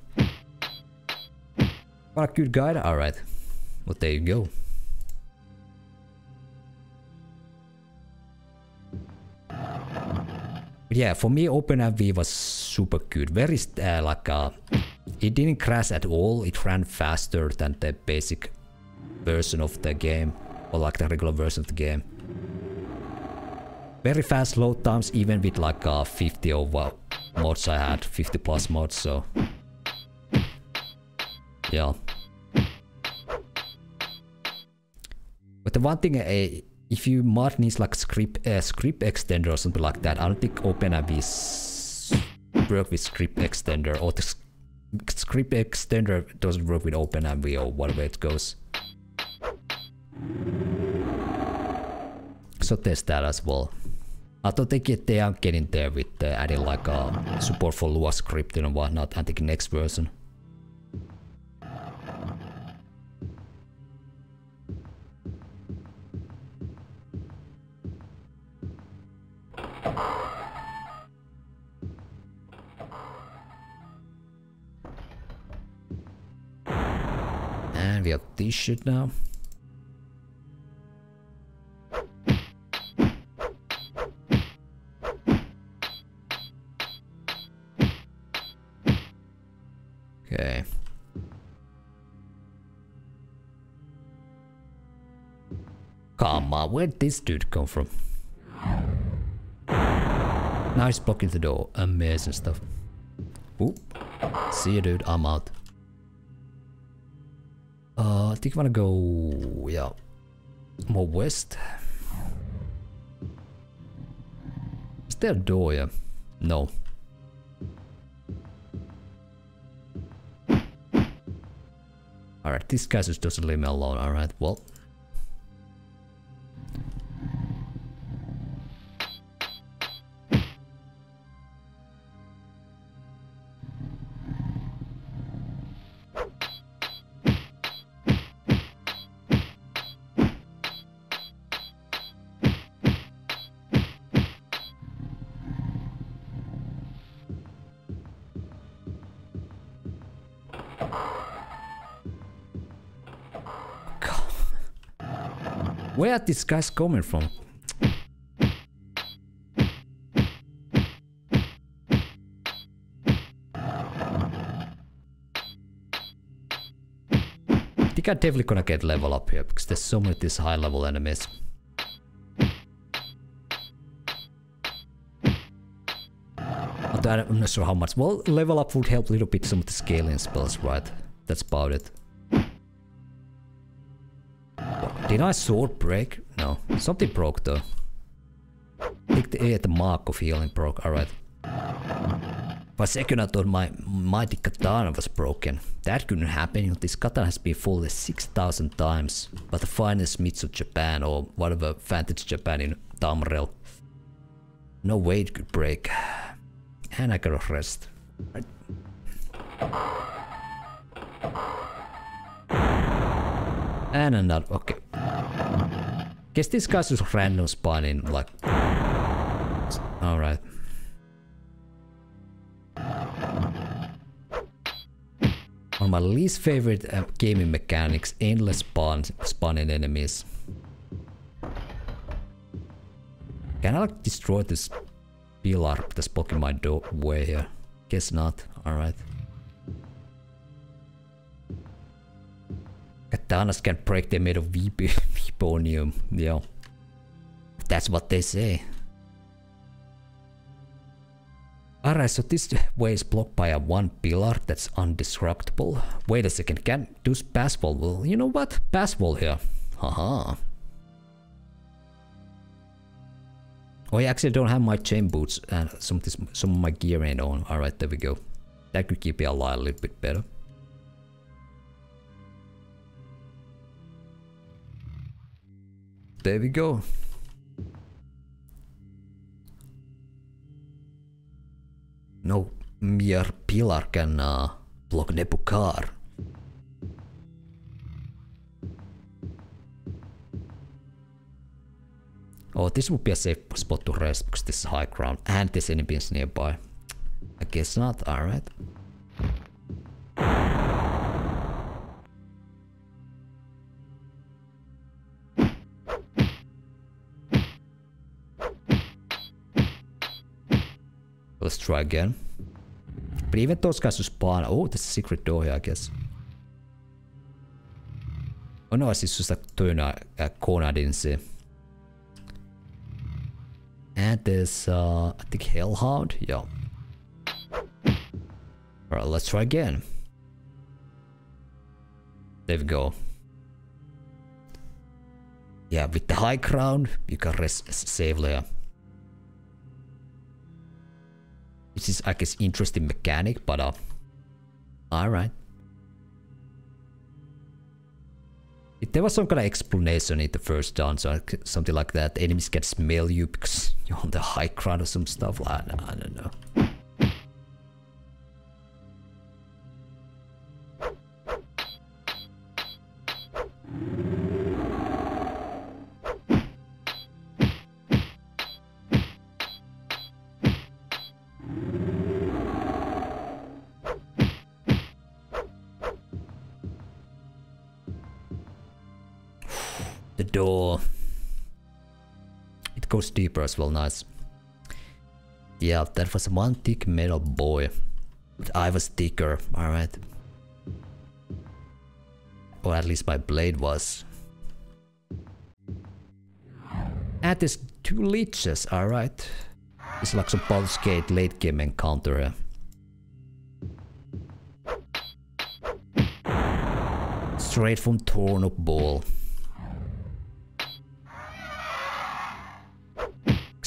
What a good guide. Alright. Well, there you go. But yeah, for me OpenMV was super good. Very it didn't crash at all. It ran faster than the basic version of the game, or like the regular version of the game. Very fast load times, even with like 50 over mods I had, 50 plus mods, so yeah. But the one thing if you mod needs like script extender or something like that, I don't think OpenMV work with script extender, or the script extender doesn't work with OpenMV or whatever it goes. So test that as well. I don't think they are getting there with adding like support for Lua scripting and whatnot. I think next version. And we have this shit now. Okay. Come on, where'd this dude come from? Now he's blocking the door. Amazing stuff. Oop. See you, dude. I'm out. I think I wanna go, yeah, more west. Is there a door? Yeah. No. Alright, this guy just doesn't leave me alone. Alright, well. Where are these guys coming from? I think I'm definitely gonna get level up here, because there's so many of these high level enemies. I'm not sure how much. Well, level up would help a little bit some of the scaling spells, right? That's about it. Did I sword break? No. Something broke though. I think the mark of healing broke. Alright. For a second I thought my mighty katana was broken. That couldn't happen. This katana has been folded 6,000 times by the finest smiths of Japan, or whatever, Vantage Japan in Tamriel. No way it could break. And I gotta rest. And another, okay. Guess this guy's just random spawning, like. Alright. One of my least favorite gaming mechanics, endless spawning enemies. Can I like destroy this pillar that's blocking my doorway here? Guess not, alright. Katanas can break, they're made of Viponium, yeah. That's what they say. Alright, so this way is blocked by a one pillar that's indestructible. Wait a second, can do pass wall? Well, you know what? Pass wall here. Haha. Oh, I actually don't have my chain boots and some of my gear ain't on. Alright, there we go. That could keep me alive a little bit better. There we go. No mere pillar can block Nebukar. Oh, this would be a safe spot to rest because this is high ground and there's enemies nearby. I guess not, alright. Let's try again. But even those guys who spawn... Oh, there's a secret door here, I guess. Oh no, it's just a turn, a corner I didn't see. And there's, I think Hellhound? Yeah. Alright, let's try again. There we go. Yeah, with the high ground, you can rest safely. Which is, I guess, interesting mechanic, but alright. If there was some kind of explanation in the first dungeon, something like that, enemies can smell you because you're on the high ground or some stuff, I don't know. Deeper as well, nice. Yeah, that was one thick metal boy. But I was thicker, alright. Or at least my blade was. And there's two leeches, alright. It's like some Baldur's Gate late game encounter here. Straight from torn up ball.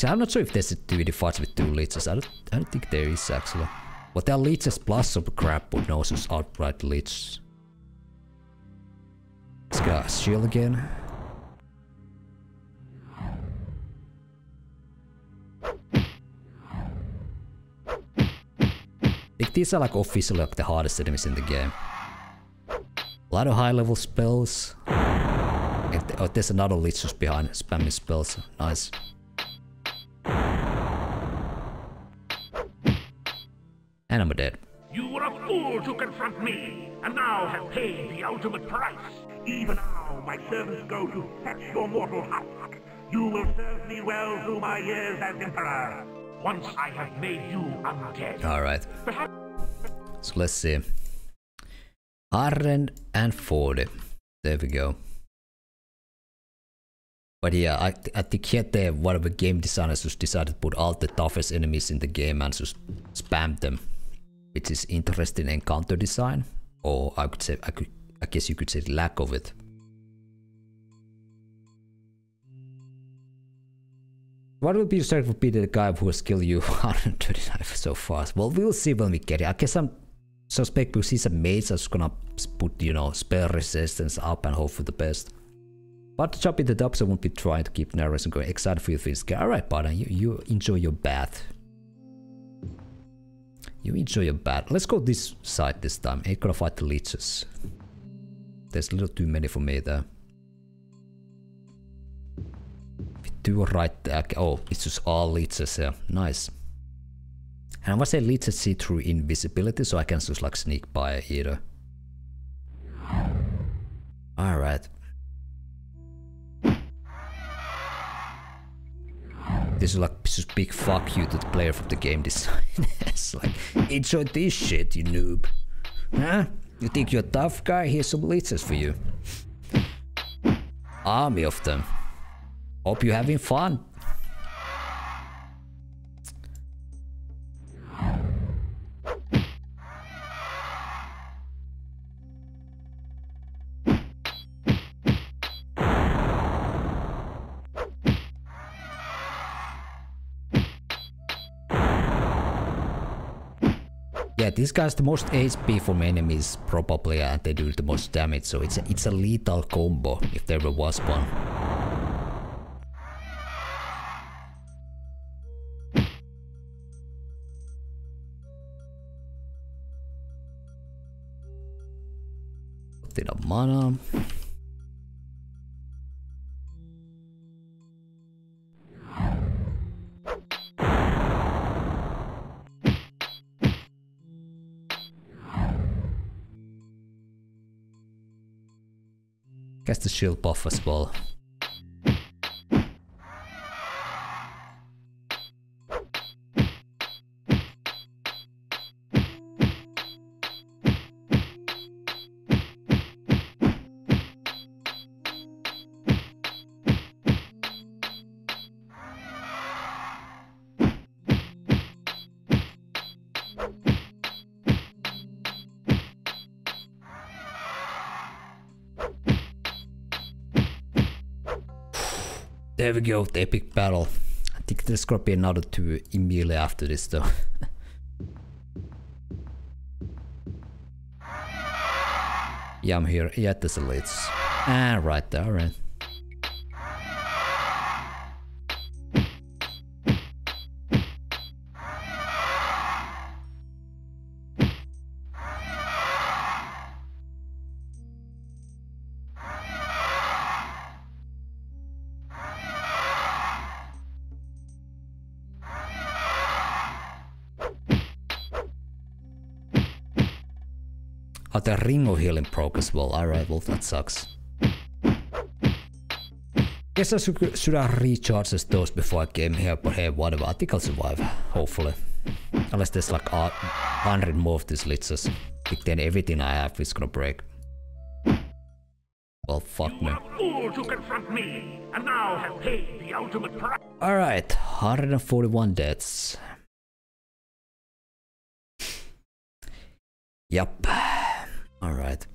I'm not sure if there's activity fights with two leeches. I don't think there is actually. But there are leeches plus some grapple notions outright leeches. Let's go shield again. Like, these are like officially like the hardest enemies in the game. A lot of high level spells. And oh, there's another leech just behind spamming spells. Nice. And I'm dead. You were a fool to confront me, and now have paid the ultimate price. Even now, my servants go to fetch your mortal husk. You will serve me well through my years as emperor. Once I have made you undead. Alright. So let's see. Hardened and 40. There we go. But yeah, I think here they, one of the game designers just decided to put all the toughest enemies in the game and just spam them. Which is interesting encounter design, or I could say, I guess you could say lack of it. What would be starting would be the guy who has killed you 139 so fast. Well, we'll see when we get it. I guess I'm suspect we'll see some mates that's gonna put, you know, spell resistance up and hope for the best. But to chop it up, so I won't be trying to keep narration going. Excited for your physical. Alright, partner, you enjoy your bath. You enjoy your battle. Let's go this side this time. Ain't gonna fight the leeches. There's a little too many for me there. We do right there. Oh, it's just all leeches here. Nice. And I must say leeches see through invisibility, so I can just like sneak by either. Alright. This is like just big fuck you to the player from the game design. It's like, enjoy this shit, you noob. Huh? You think you're a tough guy? Here's some leeches for you. Army of them. Hope you're having fun. This guy's the most HP from enemies probably, and they do the most damage, so it's a lethal combo if there ever was one. Put it up mana. Gets the shield buff as well. There we go, the epic battle. I think there's gonna be another two immediately after this though. Yeah, I'm here. Yeah, there's a elites. Ah, right there, alright. The ring of healing proc as well. Alright, well that sucks. Guess I should have recharged those before I came here, but hey, whatever. I think I'll survive, hopefully. Unless there's like 100 more of these litzers. Then everything I have is gonna break. Well, fuck me. Alright, 141 deaths. Yep. Alright.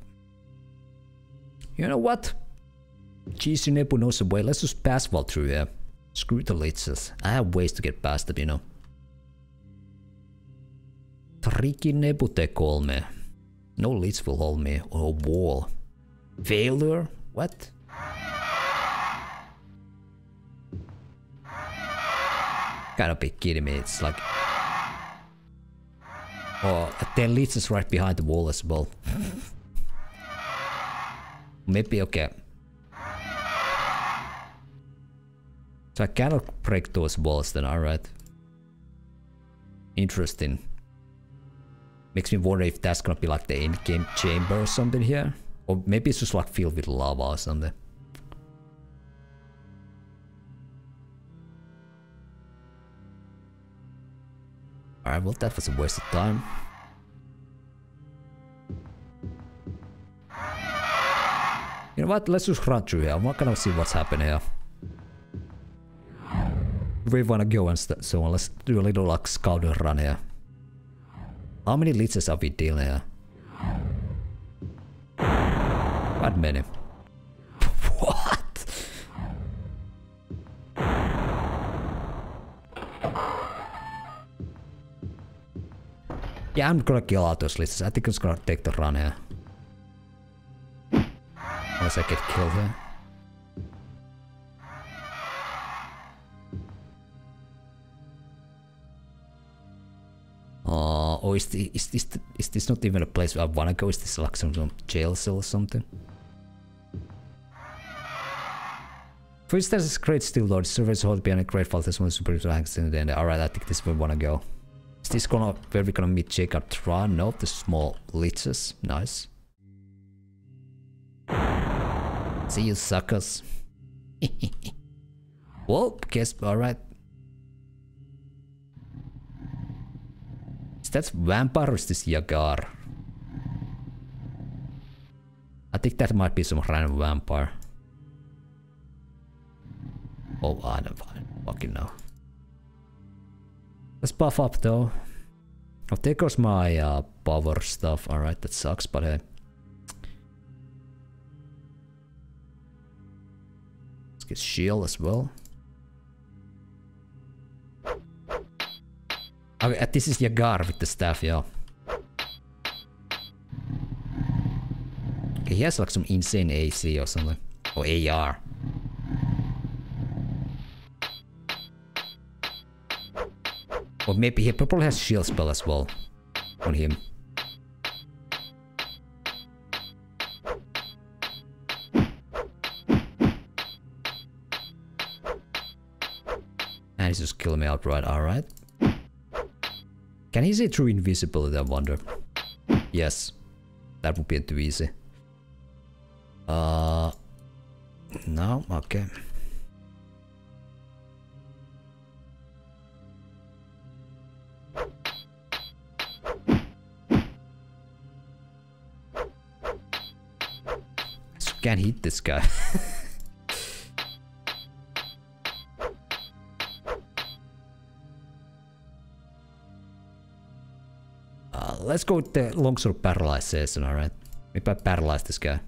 You know what? Jeez, Nebu knows the way. Let's just pass well through here. Screw the liches. I have ways to get past them, you know. Tricky Nebu they call me. No leech will hold me. Or a wall. Failure? What? Gotta be kidding me. It's like... Oh, their leech is right behind the wall as well. Maybe okay. So I cannot break those walls then, alright. Interesting. Makes me wonder if that's gonna be like the end game chamber or something here. Or maybe it's just like filled with lava or something. Alright, well that was a waste of time. You know what, let's just run through here. I'm not gonna see what's happening here. We wanna go and so on. Let's do a little like scout and run here. How many leeches are we dealing here? What many? What? Yeah, I'm gonna kill all those leeches. I think I'm just gonna take the run here. Unless I get killed here. Oh, is this not even a place I wanna go? Is this like some jail cell or something? For instance, it's great steel lord. Servers hold behind a grateful. This one super ranks in the end. Alright, I think this is where we wanna go. Is this gonna where we're gonna meet Jagar Tharn? No, the small liches. Nice. See you suckers. Well, guess alright. Is that vampire or is this Jagar? I think that might be some random vampire. Oh, I don't fucking know. Let's buff up though. Oh, there goes my power stuff. Alright, that sucks, but hey. His shield as well. Okay, this is Jagar with the staff, yeah. Okay, he has like some insane AC or something. Or AR. Or maybe he probably has shield spell as well on him. He's just killing me outright, alright. Can he see through invisibility, I wonder? Yes. That would be too easy. No? Okay. So we can't hit this guy. Let's go with the longsword paralyzation, alright? If I paralyze this guy.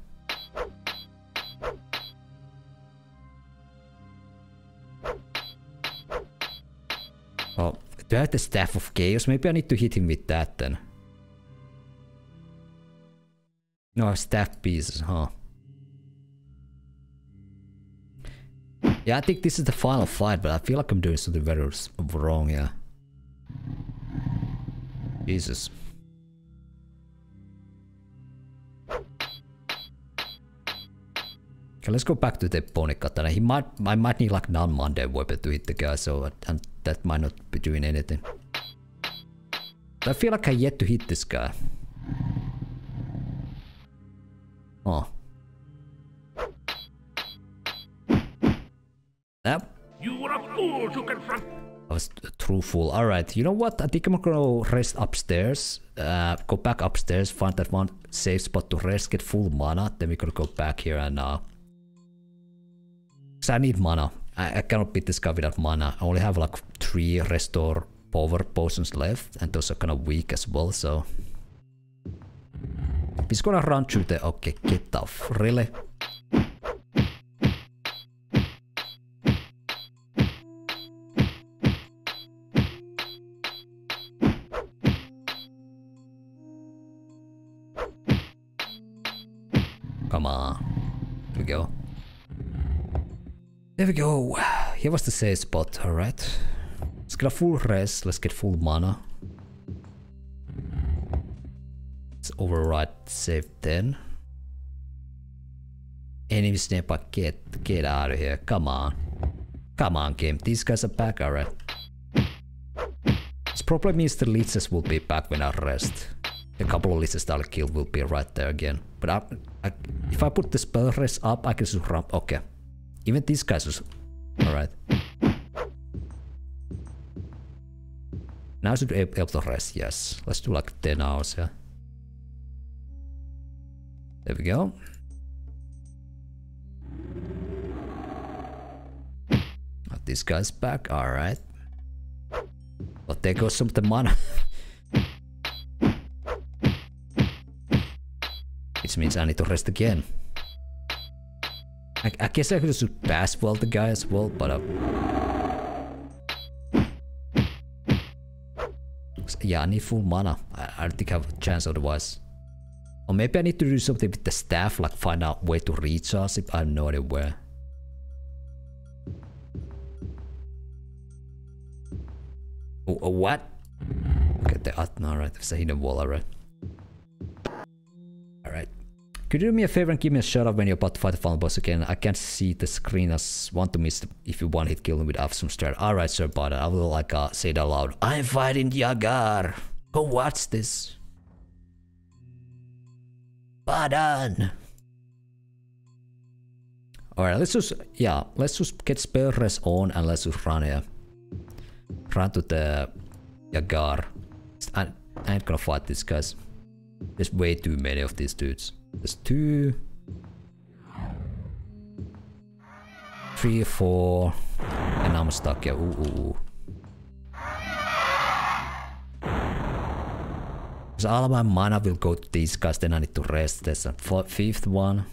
Oh, do I have the Staff of Chaos? Maybe I need to hit him with that then. No, I have staff pieces, huh? Yeah, I think this is the final fight, but I feel like I'm doing something very wrong, yeah. Jesus. Okay, let's go back to the Pony Katana. I might need like non-mundane weapon to hit the guy, so that might not be doing anything. But I feel like I yet to hit this guy. Oh. Yep. You were a fool to confront. I was a true fool. Alright, you know what? I think I'm gonna rest upstairs. Go back upstairs, find that one safe spot to rest, get full mana, then we're gonna go back here and cause I need mana. I cannot beat this guy without mana. I only have like 3 restore power potions left, and those are kinda weak as well, so... He's gonna run through the... Okay, get off. Really? Come on. Here we go. There we go. Here was the safe spot, alright. Let's get a full res, let's get full mana. Let's override save then. Enemies nearby, get out of here. Come on. Come on, game. These guys are back, alright. This probably means the leeches will be back when I rest. A couple of leeches that I killed will be right there again. But if I put the spell res up, I can just ramp. Okay. Even these guys was... Alright. Now I should be able to rest, yes. Let's do like 10 hours, yeah. There we go. Now this guy's back, alright. But there goes some of the mana. Which means I need to rest again. I guess I could just pass well the guy as well, but yeah, I need full mana. I don't think I have a chance otherwise. Or maybe I need to do something with the staff, like find out where to recharge it. I have no idea where. Oh, what? Okay, the Atna, alright. There's a hidden wall, alright. Alright. Could you do me a favor and give me a shout out when you're about to fight the final boss again? I can't see the screen as want to miss if you one hit kill him with Afsum Strat. Alright, sir, but I will like say it aloud. I'm fighting Jagar. Go watch this. Pardon. Alright, let's just let's just get spell res on and let's just run here. Run to the Jagar. I ain't gonna fight these guys. There's way too many of these dudes. There's 2, 3, 4, and I'm stuck here. Ooh. So all of my mana will go to these guys, then I need to rest. There's a 5th one.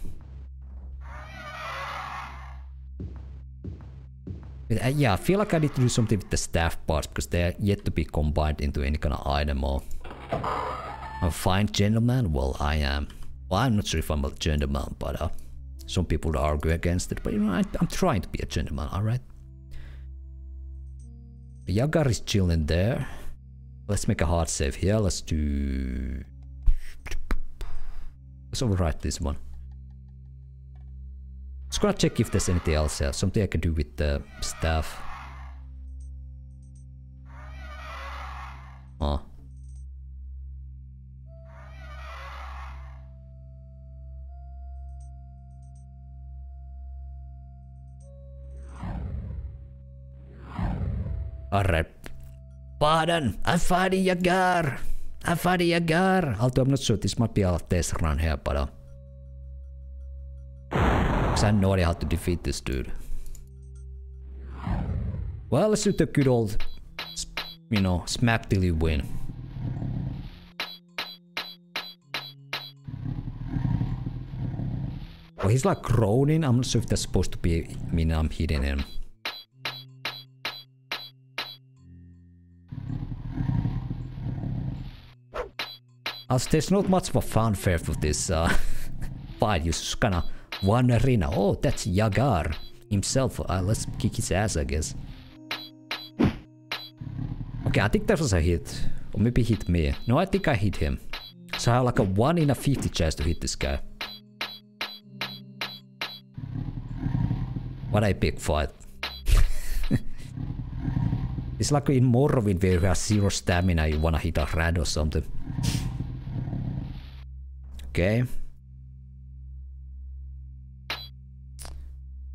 Yeah, I feel like I need to do something with the staff parts, because they are yet to be combined into any kind of item or... I'm a fine gentleman? Well, I am. Well, I'm not sure if I'm a gentleman, but some people would argue against it. But you know, I'm trying to be a gentleman, alright? Jagar is chilling there. Let's make a hard save here. Let's do... Let's overwrite this one. Let's go check if there's anything else here. Something I can do with the staff. Huh. Alright. Pardon. I'm fighting Jagar. I'm fighting Jagar. Although I'm not sure. This might be our test run here, but... Because I have no idea how to defeat this dude. Well, let's do the good old... You know, smack till you win. Oh, he's like groaning. I'm not sure if that's supposed to be mean I'm hitting him. As there's not much of a fanfare for this fight. You just kinda one arena. Oh, that's Jagar himself. Let's kick his ass, I guess. Okay, I think that was a hit. Or maybe hit me. No, I think I hit him. So I have like a 1 in a 50 chance to hit this guy. What a big fight. It's like in Morrowind where you have zero stamina, you wanna hit a rat or something. Okay.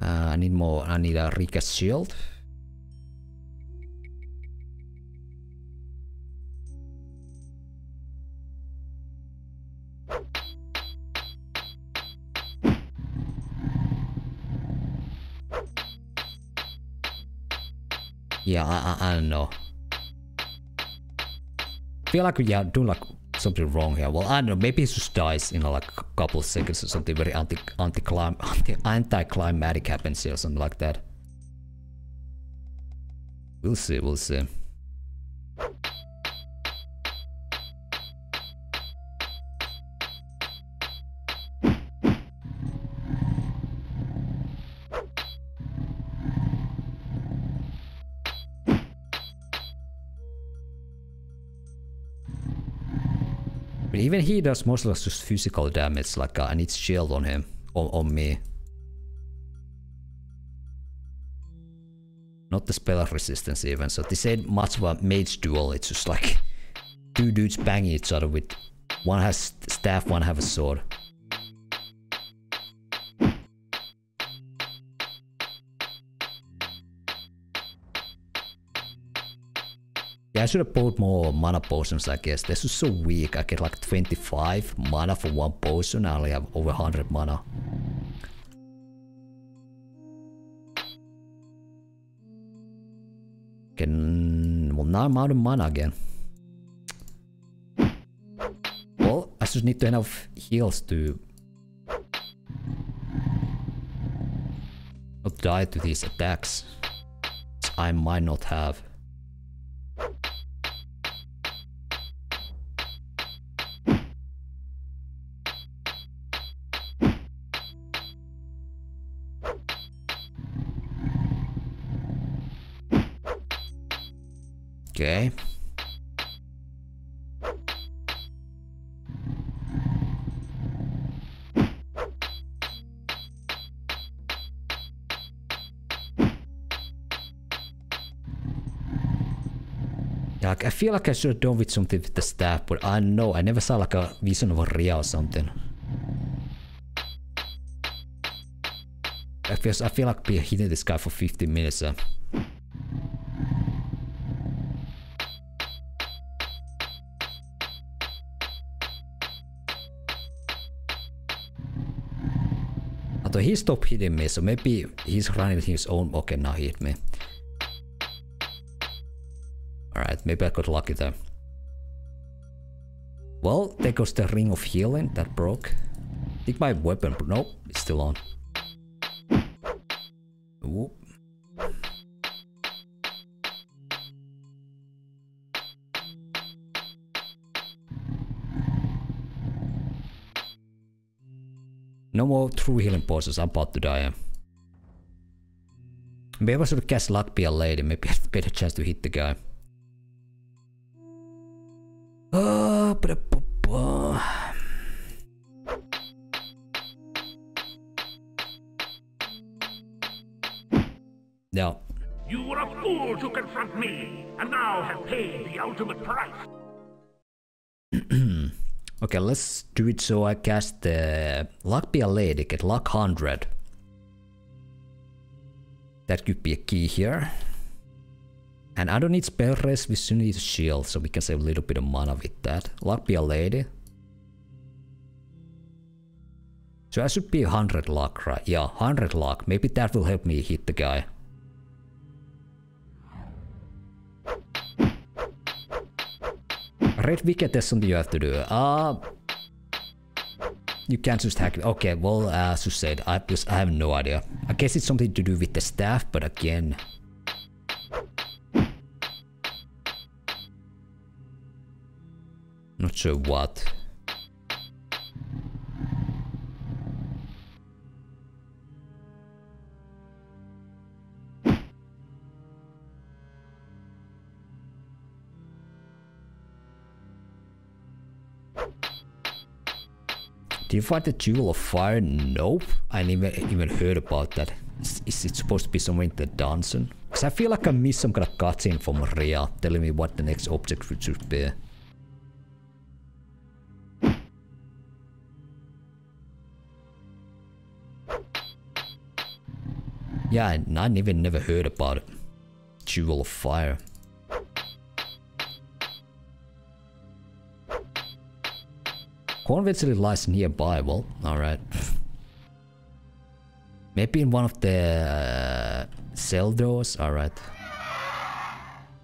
I need more, I need a Rika shield. Yeah, I don't know. I feel like we are doing like something wrong here. Well, I don't know. Maybe he just dies in like a couple of seconds or something. Very anticlimactic happens here or something like that. We'll see. We'll see. Even he does most of just physical damage, like I need shield on him, on me. Not the spell resistance even, so this ain't much of a mage duel, it's just like two dudes banging each other with... One has staff, one has a sword. I should have bought more mana potions, I guess. This is so weak. I get like 25 mana for one potion. I only have over 100 mana. Okay, well, now I'm out of mana again. Well, I just need enough heals to... not die to these attacks. I might not have. Okay. Like, I feel like I should have done with something with the staff, but I know I never saw like a vision of a Ria or something. I feel like we're hitting this guy for 15 minutes. So he stopped hitting me, so maybe he's running his own... Okay, now he hit me. Alright, maybe I got lucky there. Well, there goes the ring of healing that broke. I think my weapon... Nope, it's still on. Whoop. No more true healing potions, I'm about to die. Maybe I should cast Luck Be a Lady, maybe I have a better chance to hit the guy. No. You were a fool to confront me, and now have paid the ultimate price. Okay, let's do it so I cast the Luck Be a Lady, get luck 100. That could be a key here. And I don't need spell rest, we still need a shield, so we can save a little bit of mana with that. Luck be a lady. So I should be 100 luck, right? Yeah, 100 luck. Maybe that will help me hit the guy. Red Wicket, there's something you have to do. You can't just hack it. Okay, well, as you said, I have no idea. I guess it's something to do with the staff, but again... Not sure what. Did you fight the Jewel of Fire? Nope. I never even heard about that. Is it supposed to be somewhere in the dungeon? Because I feel like I missed some kind of cutscene from Rhea telling me what the next object should be. Yeah, and I never heard about it. Jewel of Fire. Conventionally lies nearby, well, alright. Maybe in one of the cell doors, alright.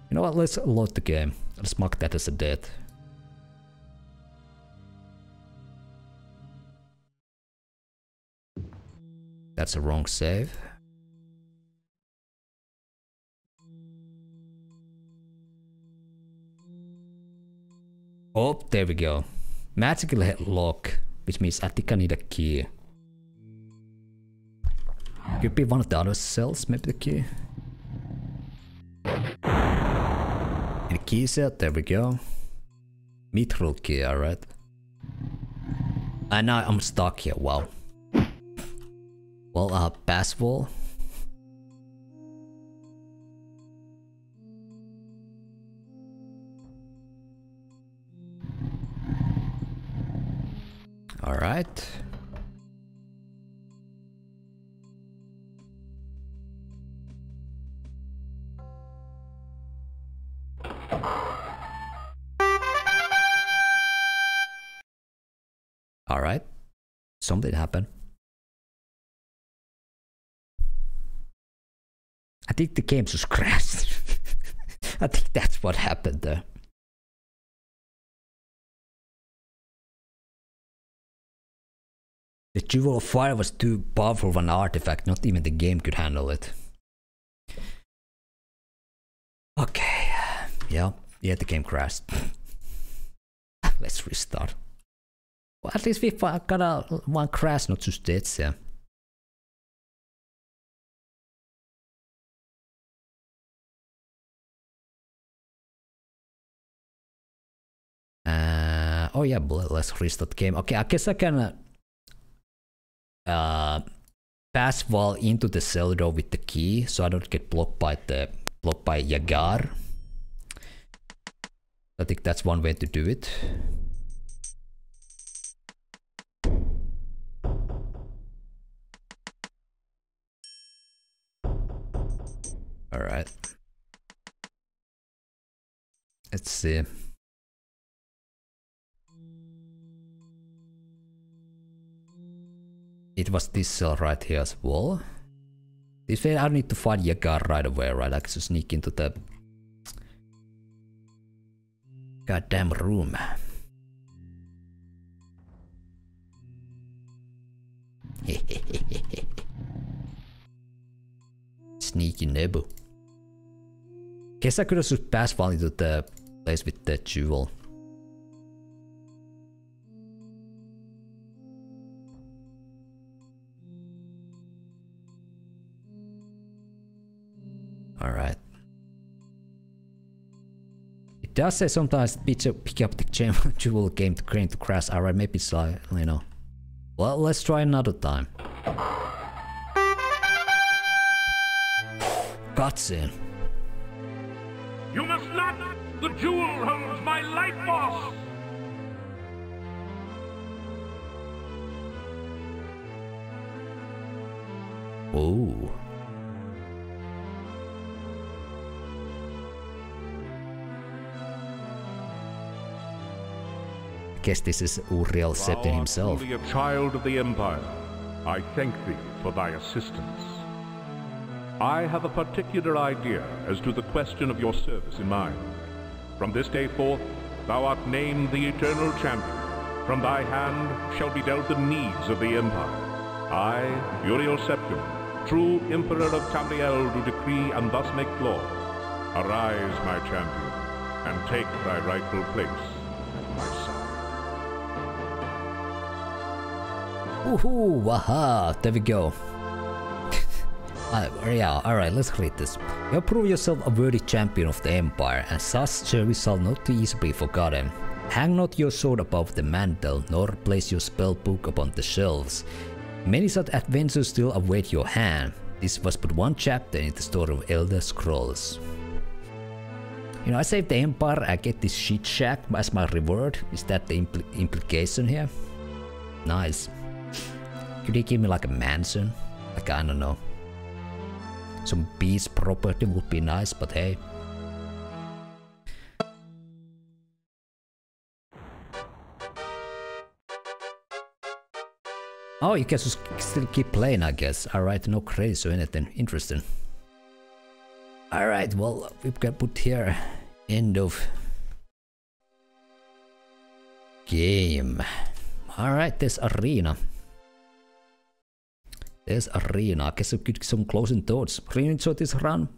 You know what, let's load the game. Let's mark that as a death. That's a wrong save. Oh, there we go. Magical headlock, which means I think I need a key. Could be one of the other cells, maybe the key. And the key set, there we go. Mithril key, alright. And now I'm stuck here, wow. Well, passwall. All right. All right. Something happened. I think the game just crashed. I think that's what happened there. The Jewel of Fire was too powerful of an artifact, not even the game could handle it. Okay, yeah, the game crashed. Let's restart. Well, at least we got one crash, not just deaths, yeah. Oh yeah, let's restart the game. Okay, I guess I can... pass wall into the cell door with the key, so I don't get blocked by Jagar. I think that's one way to do it. All right. Let's see. It was this cell right here as well. This way I don't need to fight Jagar right away, right? I can just sneak into the goddamn room. Sneaky Nebu. Guess I could have just passed one into the place with the jewel. Alright. It does say sometimes pick up the jewel game to crane to crash. Alright, maybe it's like, you know. Well, let's try another time. Cutscene. You must not! The jewel holds my life force! Oh. guess this is Uriel Septim himself. Thou art truly a child of the Empire. I thank thee for thy assistance. I have a particular idea as to the question of your service in mind. From this day forth, thou art named the Eternal Champion. From thy hand shall be dealt the needs of the Empire. I, Uriel Septim, true Emperor of Tamriel, do decree and thus make law. Arise, my champion, and take thy rightful place at my side. Woohoo! Waha! There we go. Yeah, alright, let's read this. You prove yourself a worthy champion of the Empire, and such service shall not too easily be forgotten. Hang not your sword above the mantle, nor place your spellbook upon the shelves. Many such adventures still await your hand. This was but one chapter in the story of Elder Scrolls. You know, I saved the Empire, I get this shit shack as my reward. Is that the implication here? Nice. Could he give me like a mansion? Like, I don't know. Some beast property would be nice, but hey. Oh, you can still keep playing, I guess. Alright, no credits or anything. Interesting. Alright, well, we can put here end of game. Alright, there's arena. There's arena. I guess we could get some closing thoughts. Really enjoyed this run.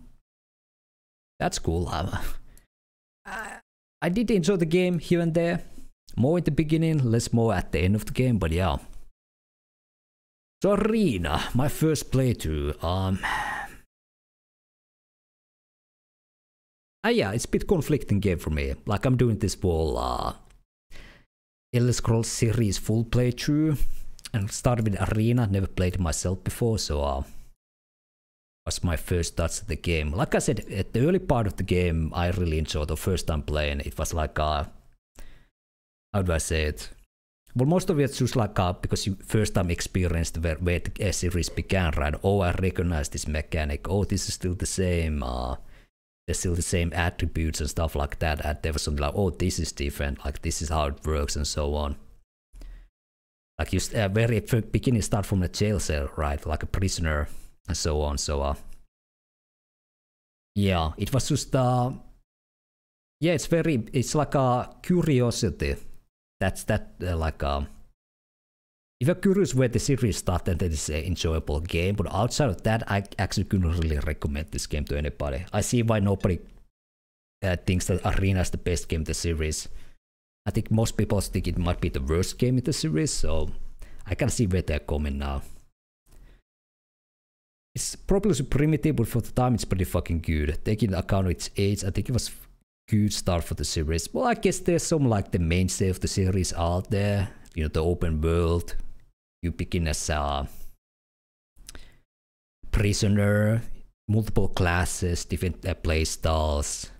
That's cool. I did enjoy the game here and there. More in the beginning, less more at the end of the game, but yeah. So arena, my first playthrough. Yeah, it's a bit conflicting game for me. Like, I'm doing this whole Elder Scrolls series full playthrough, and started with arena. Never played it myself before, so was my first touch of the game. Like I said, at the early part of the game, I really enjoyed the first time playing. It was like how do I say it? Well, most of it's just like because you first time experienced where the series began, right? Oh, I recognize this mechanic. Oh, this is still the same. There's still the same attributes and stuff like that. And there was something like, oh, this is different. Like, this is how it works and so on. Like, you very beginning start from a jail cell, right? Like a prisoner and so on. So, yeah, it was just, yeah, it's very, it's like a curiosity. That's that if you're curious where the series started, then it's an enjoyable game. But outside of that, I actually couldn't really recommend this game to anybody. I see why nobody thinks that Arena is the best game in the series. I think most people think it might be the worst game in the series, so I can see where they're coming now. It's probably so primitive, but for the time it's pretty fucking good. Taking into account its age, I think it was good start for the series. Well, I guess there's some like the mainstay of the series out there. You know, the open world. You begin as a prisoner, multiple classes, different play styles.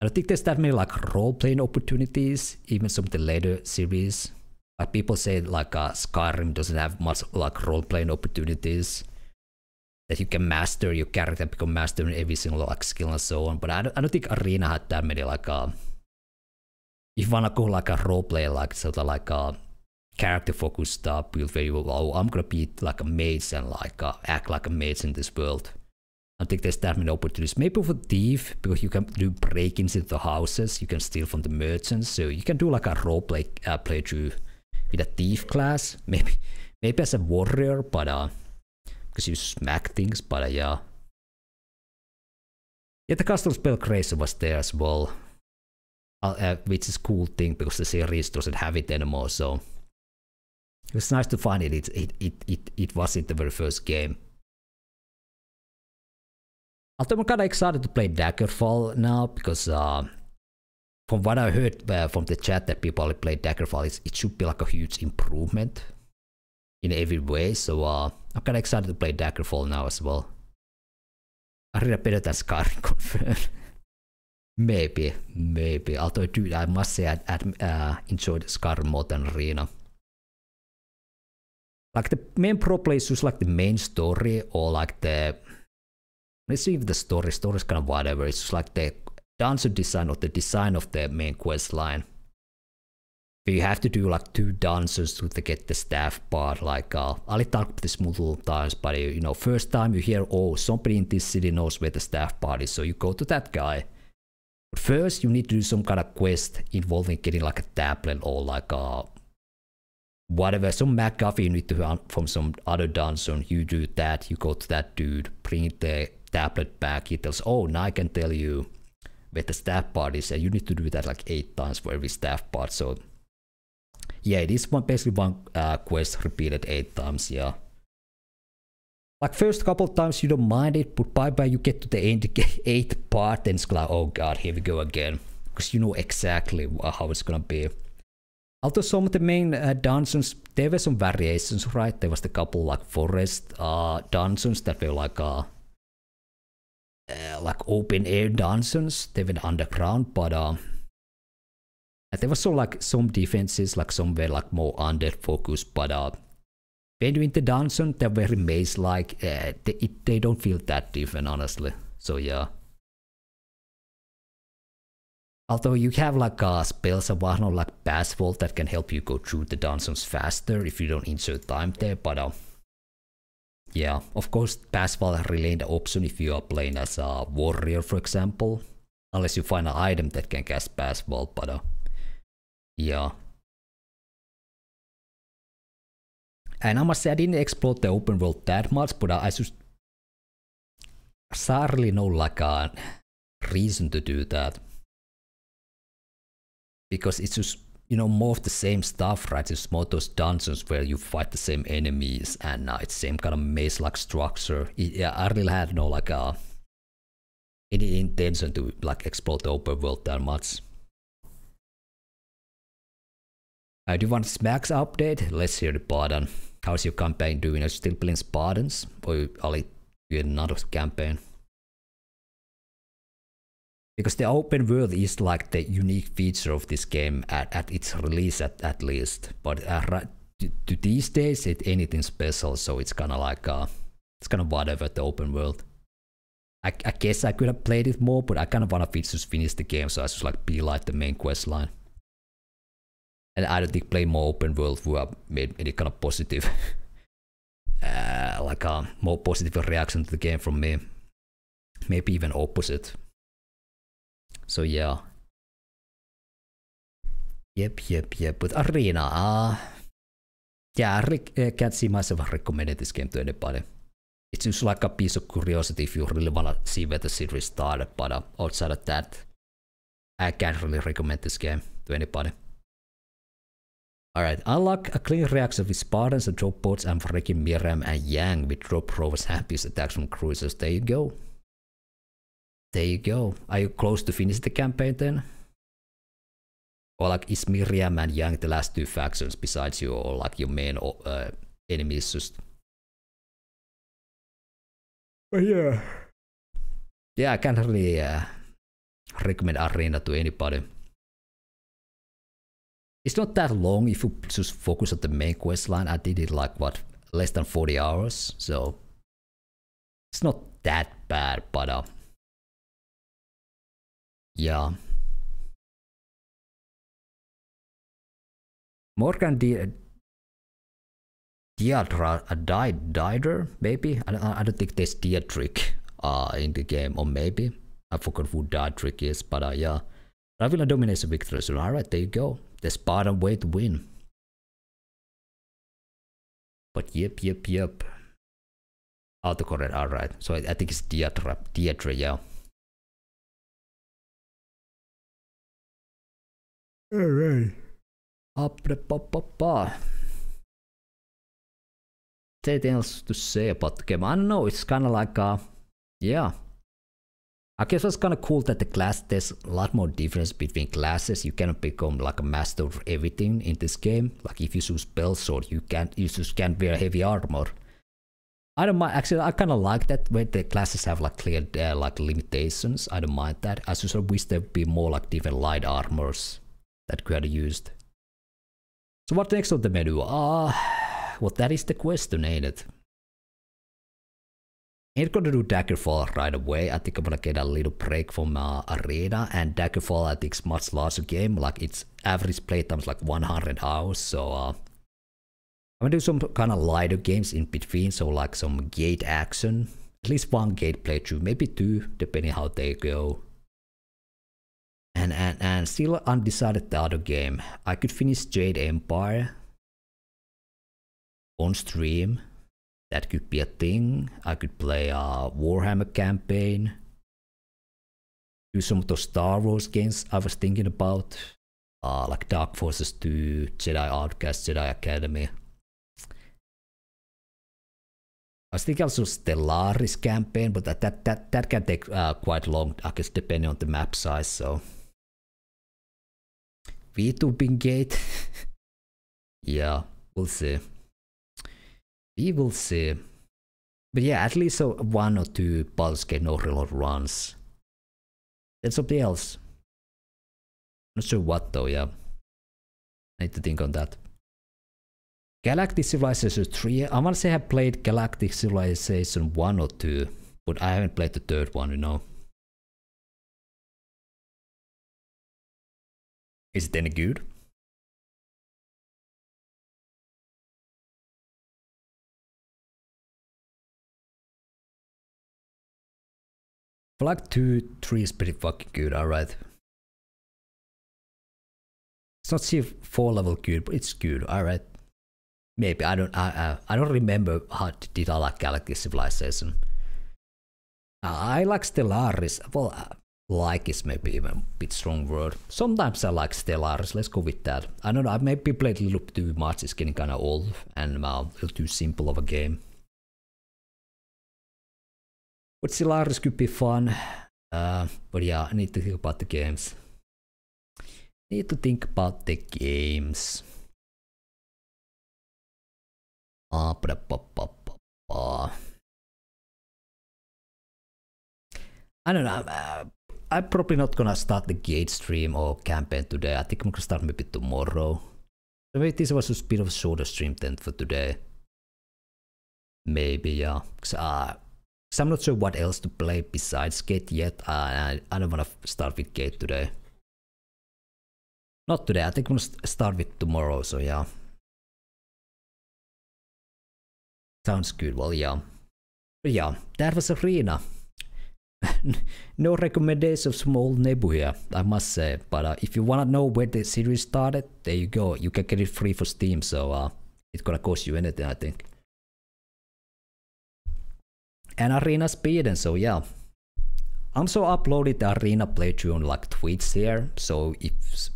I don't think there's that many like role-playing opportunities, even some of the later series. Like people say like Skyrim doesn't have much like role-playing opportunities. That you can master your character and become master in every single like skill and so on. But I don't think Arena had that many like if you wanna go like a roleplay like sort of like a character focused build where you oh I'm gonna be like a mage and like act like a mage in this world. I don't think there's that many opportunities. Maybe for thief, because you can do break-ins into the houses, you can steal from the merchants, so you can do like a roleplay playthrough with a thief class. Maybe as a warrior, but because you smack things, but yeah. Yeah, the custom spell creation was there as well. Which is a cool thing, because the series doesn't have it anymore, so... It was nice to find it, it wasn't the very first game. Although I'm kinda excited to play Daggerfall now, because... from what I heard from the chat that people play Daggerfall, it should be like a huge improvement. In every way, so I'm kinda excited to play Daggerfall now as well. I read better than Skyrim, confirmed. maybe. Although, dude, I must say I enjoyed Skyrim more than Arena. Like the main problem is just like the main story or like the. Let's see if the story is kind of whatever. It's just like the dungeon design or the design of the main quest line. We have to do like 2 dungeons to get the staff part. Like I talked this multiple times, but you know, first time you hear, oh, somebody in this city knows where the staff part is, so you go to that guy. But first, you need to do some kind of quest involving getting like a tablet or like whatever, some McGuffin you need to hunt from some other dungeon. You do that, you go to that dude, bring the tablet back. He tells, oh, now I can tell you where the staff part is, and you need to do that like 8 times for every staff part. So yeah, it is basically one quest repeated 8 times, yeah. Like first couple times you don't mind it, but by you get to the end 8th part and it's like, oh god, here we go again. Because you know exactly how it's gonna be. Although some of the main dungeons, there were some variations, right? There was a couple like forest dungeons that were like open air dungeons. They went underground, but and there was so like some defenses, like some were like more under focus, but when you're in the dungeon, they're very maze-like. They don't feel that different, honestly. So yeah. Although you have like spells and whatnot, like Pass Vault, that can help you go through the dungeons faster if you don't insert time there. But yeah, of course, Pass Vault is really an option if you are playing as a warrior, for example, unless you find an item that can cast Pass Vault. But yeah. And I must say, I didn't explore the open world that much, but I just sadly know like a reason to do that, because it's just, you know, more of the same stuff, right? It's more those dungeons where you fight the same enemies and it's same kind of maze-like structure. Yeah, I really had no like any intention to like explore the open world that much. I do want Smack's update. Let's hear the pardon. How's your campaign doing? Are you still playing Spartans? Or are you doing another campaign? Because the open world is like the unique feature of this game at its release at least. But to these days, it's anything special, so it's kind of like, it's kind of whatever, the open world. I guess I could have played it more, but I kind of want to just finish the game, so I just like be like the main quest line. And I don't think play more open world who have made any kind of positive, like a more positive reaction to the game from me. Maybe even opposite. So yeah. Yep. But Arena, yeah, I can't see myself recommending this game to anybody. It's just like a piece of curiosity if you really wanna see where the series started. But outside of that, I can't really recommend this game to anybody. Alright, unlock a clean reaction with Spartans and drop boats and freaking Miriam and Yang with drop rovers and piece attacks from cruisers. There you go. There you go. Are you close to finish the campaign then? Or like, is Miriam and Yang the last 2 factions besides you, or like your main enemies just... yeah. Yeah, I can't really recommend Arena to anybody. It's not that long if you just focus on the main quest line. I did it like, what, less than 40 hours, so it's not that bad, but yeah. Morgan Diadra, maybe? I don't think there's Diadric in the game, or maybe. I forgot who Diadric is, but yeah. Ravilla dominates the victory, so alright, there you go. The Spartan way to win. But yep. Autocorrect, alright. So I think it's Diadra, yeah. Alright. Is anything else to say about the game? I don't know, it's kinda like yeah. I guess it's kind of cool that the class, there's a lot more difference between classes. You cannot become like a master of everything in this game. Like if you use Bellsword, you just can't wear heavy armor. I don't mind, actually I kind of like that when the classes have like clear like limitations. I don't mind that. I just wish there would be more like different light armors that could have used. So what next on the menu? Well, that is the question, ain't it? Ain't gonna do Daggerfall right away. I think I'm gonna get a little break from Arena, and Daggerfall I think is much larger game. Like its average playtime is like 100 hours, so I'm gonna do some kind of lighter games in between. So like some gate action, at least one gate playthrough, maybe two, depending how they go. And still undecided the other game. I could finish Jade Empire on stream. That could be a thing. I could play a Warhammer campaign. Do some of those Star Wars games I was thinking about. Like Dark Forces 2, Jedi Outcast, Jedi Academy. I was thinking also Stellaris campaign, but that can take quite long, I guess, depending on the map size, so... VTubing Gate? Yeah, we'll see. We will see. But yeah, at least one or two Baldur's Gate no reload runs. That's something else. Not sure what though, yeah. I need to think on that. Galactic Civilization 3. I want to say I played Galactic Civilization 1 or 2, but I haven't played the third one, you know. Is it any good? For like 2, 3 is pretty fucking good, alright. It's not C4 level good, but it's good, alright. Maybe, I don't remember how did I like Galactic Civilization. I like Stellaris, well, like is maybe even a bit strong word. Sometimes I like Stellaris, let's go with that. I don't know, I maybe played a little too much, it's getting kinda old and a little too simple of a game. But Stellaris could be fun, but yeah, I need to think about the games. I don't know, I'm probably not gonna start the gate stream or campaign today. I think I'm gonna start maybe tomorrow. So maybe this was a bit of a shorter stream than for today. Maybe, yeah. So I'm not sure what else to play besides Gate yet. I don't want to start with Gate today. Not today, I think I'm going to start with tomorrow, so yeah. Sounds good, well yeah. But yeah, that was Arena. No recommendations from old Nebu here, I must say. But if you want to know where the series started, there you go. You can get it free for Steam, so it's going to cost you anything, I think. And Arena speed, and so yeah. I'm so uploaded the Arena playthrough on like Twitch here, so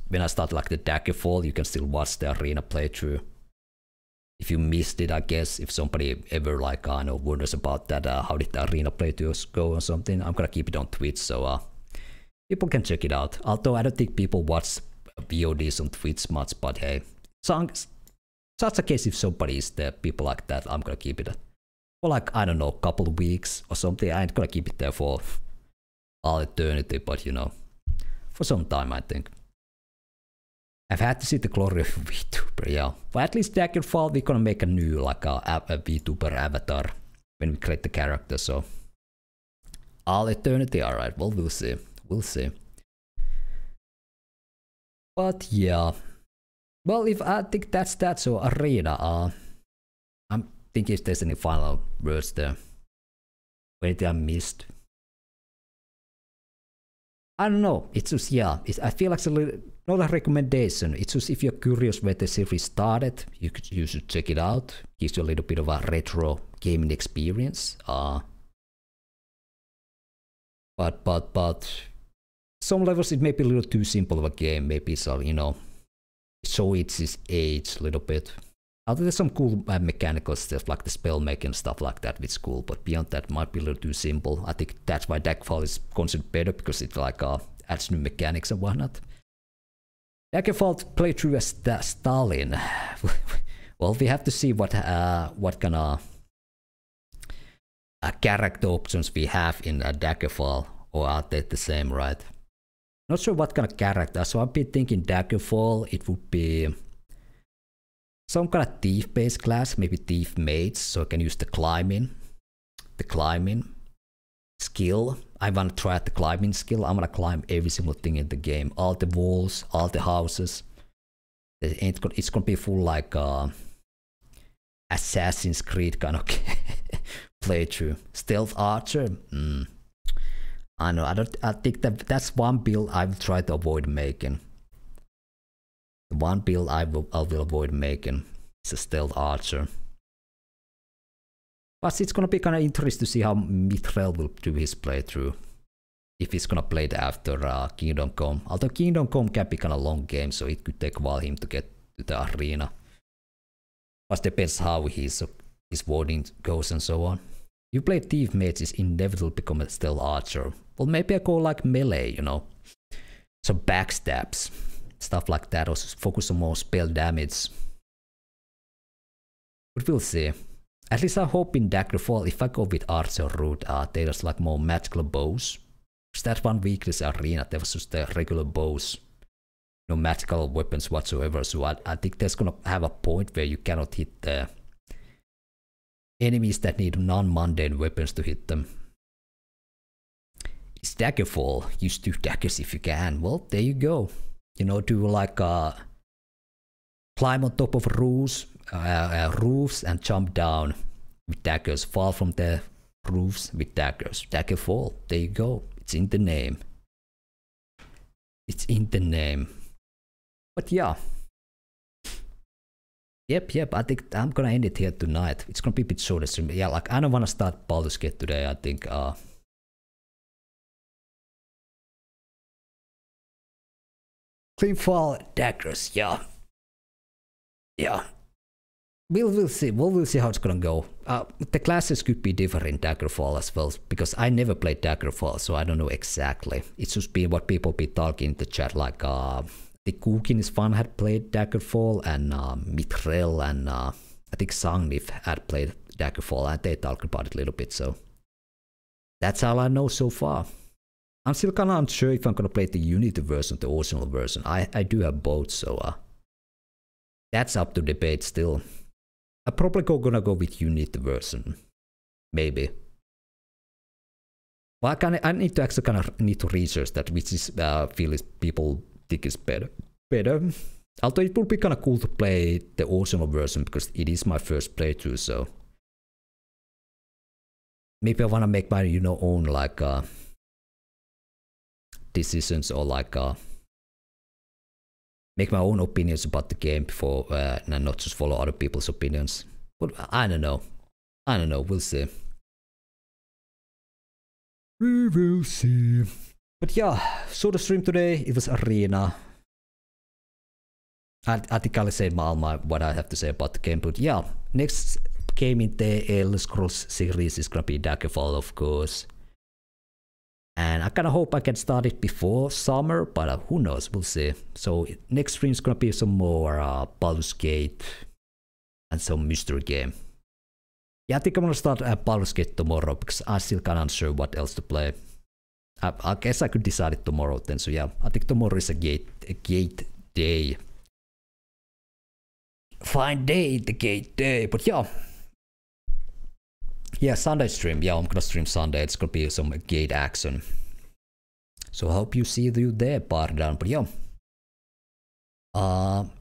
when I start like the Daggerfall, you can still watch the Arena playthrough. If you missed it, I guess, if somebody ever like, I know, wonders about that, how did the Arena playthroughs go or something, I'm gonna keep it on Twitch, so people can check it out. Although I don't think people watch VODs on Twitch much, but hey, such a case if somebody is there, people like that, I'm gonna keep it for like, I don't know, a couple of weeks or something. I ain't gonna keep it there for all eternity, but you know, for some time I think. I've had to see the glory of VTuber, yeah. But at least Daggerfall, we're gonna make a new, like a VTuber avatar when we create the character, so. All eternity, alright, well we'll see, we'll see. But yeah, well if I think that's that, so Arena, think if there's any final words there. Anything I missed? I don't know. It's just, yeah. I feel like it's a little, not a recommendation. It's just if you're curious where the series started, you should check it out. Gives you a little bit of a retro gaming experience. But some levels it may be a little too simple of a game. Maybe it's, you know, so it's its age a little bit. Although there's some cool mechanical stuff like the spell making stuff like that, which is cool, but beyond that might be a little too simple. I think that's why Daggerfall is considered better, because it like adds new mechanics and whatnot. Daggerfall playthrough as Stalin. Well, we have to see what kind of character options we have in Daggerfall, or are they the same, right? Not sure what kind of character, so I've been thinking Daggerfall it would be some kind of thief-based class, maybe thief mates, so I can use the climbing. the climbing skill. I want to try the climbing skill. I'm going to climb every single thing in the game. All the walls, all the houses. It's going to be full like Assassin's Creed kind of playthrough. Stealth Archer? I know. I think that's one build I will try to avoid making. One build I will avoid making. It's a Stealth Archer. But it's going to be kind of interesting to see how Mithril will do his playthrough. If he's going to play it after Kingdom Come. Although Kingdom Come can be kind of long game, so it could take a while him to get to the arena. But depends how his voting goes and so on. You play Thief Mage, it's inevitable to become a Stealth Archer. Well, maybe I go like melee, you know. So backstabs. Stuff like that, or focus on more spell damage. But we'll see. At least I hope in Daggerfall, if I go with Archer route, there's like more magical bows. Because that one weakness arena, there was just the regular bows. No magical weapons whatsoever, so I think there's gonna have a point where you cannot hit the enemies that need non-mundane weapons to hit them. It's Daggerfall. Use 2 daggers if you can. Well, there you go. You know, do like climb on top of roofs and jump down with daggers. Fall from the roofs with daggers. Daggerfall. There you go. It's in the name. It's in the name. But yeah. Yep. I think I'm gonna end it here tonight. It's gonna be a bit shorter stream. Yeah, like I don't wanna start Baldur's Gate today. I think. Cleanfall daggers, yeah. We'll see how it's gonna go. The classes could be different in Daggerfall as well, because I never played Daggerfall, so I don't know exactly. It's just been what people be talking in the chat, like the Cook in his fun had played Daggerfall, and Mithril and I think Sangnif had played Daggerfall, and they talked about it a little bit. So that's all I know so far. I'm still kind of unsure if I'm going to play the Unity version or the original version. I do have both, so that's up to debate still. I'm probably going to go with Unity version. Maybe. Well, I need to actually need to research that, which is feel is people think is better. Although it would be kind of cool to play the original version, because it is my first playthrough, so... Maybe I want to make my, you know, own, like... decisions, or like make my own opinions about the game before and not just follow other people's opinions. But I don't know, we'll see. We will see. But yeah, so the stream today, it was Arena. I think I'll say what I have to say about the game, but yeah, next game in the Elder Scrolls series is gonna be Daggerfall, of course. And I kind of hope I can start it before summer, but who knows, we'll see. So next stream is going to be some more Baldur's Gate and some mystery game. Yeah, I think I'm going to start Baldur's Gate tomorrow, because I'm still kind of unsure what else to play. I guess I could decide it tomorrow then, so yeah. I think tomorrow is a gate day. Fine day, the gate day, but yeah. Yeah, Sunday stream. Yeah, I'm gonna stream Sunday. It's gonna be some gate action. So I hope you see you there, Bardan. But yeah.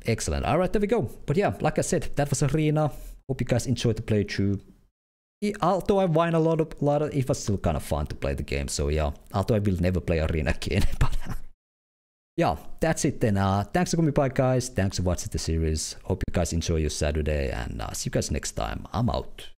Excellent. Alright, there we go. But yeah, like I said, that was Arena. Hope you guys enjoyed the playthrough. Although I whine a lot, it was still kind of fun to play the game. So yeah, although I will never play Arena again. But yeah, that's it then. Thanks for coming by, guys. Thanks for watching the series. Hope you guys enjoy your Saturday, and see you guys next time. I'm out.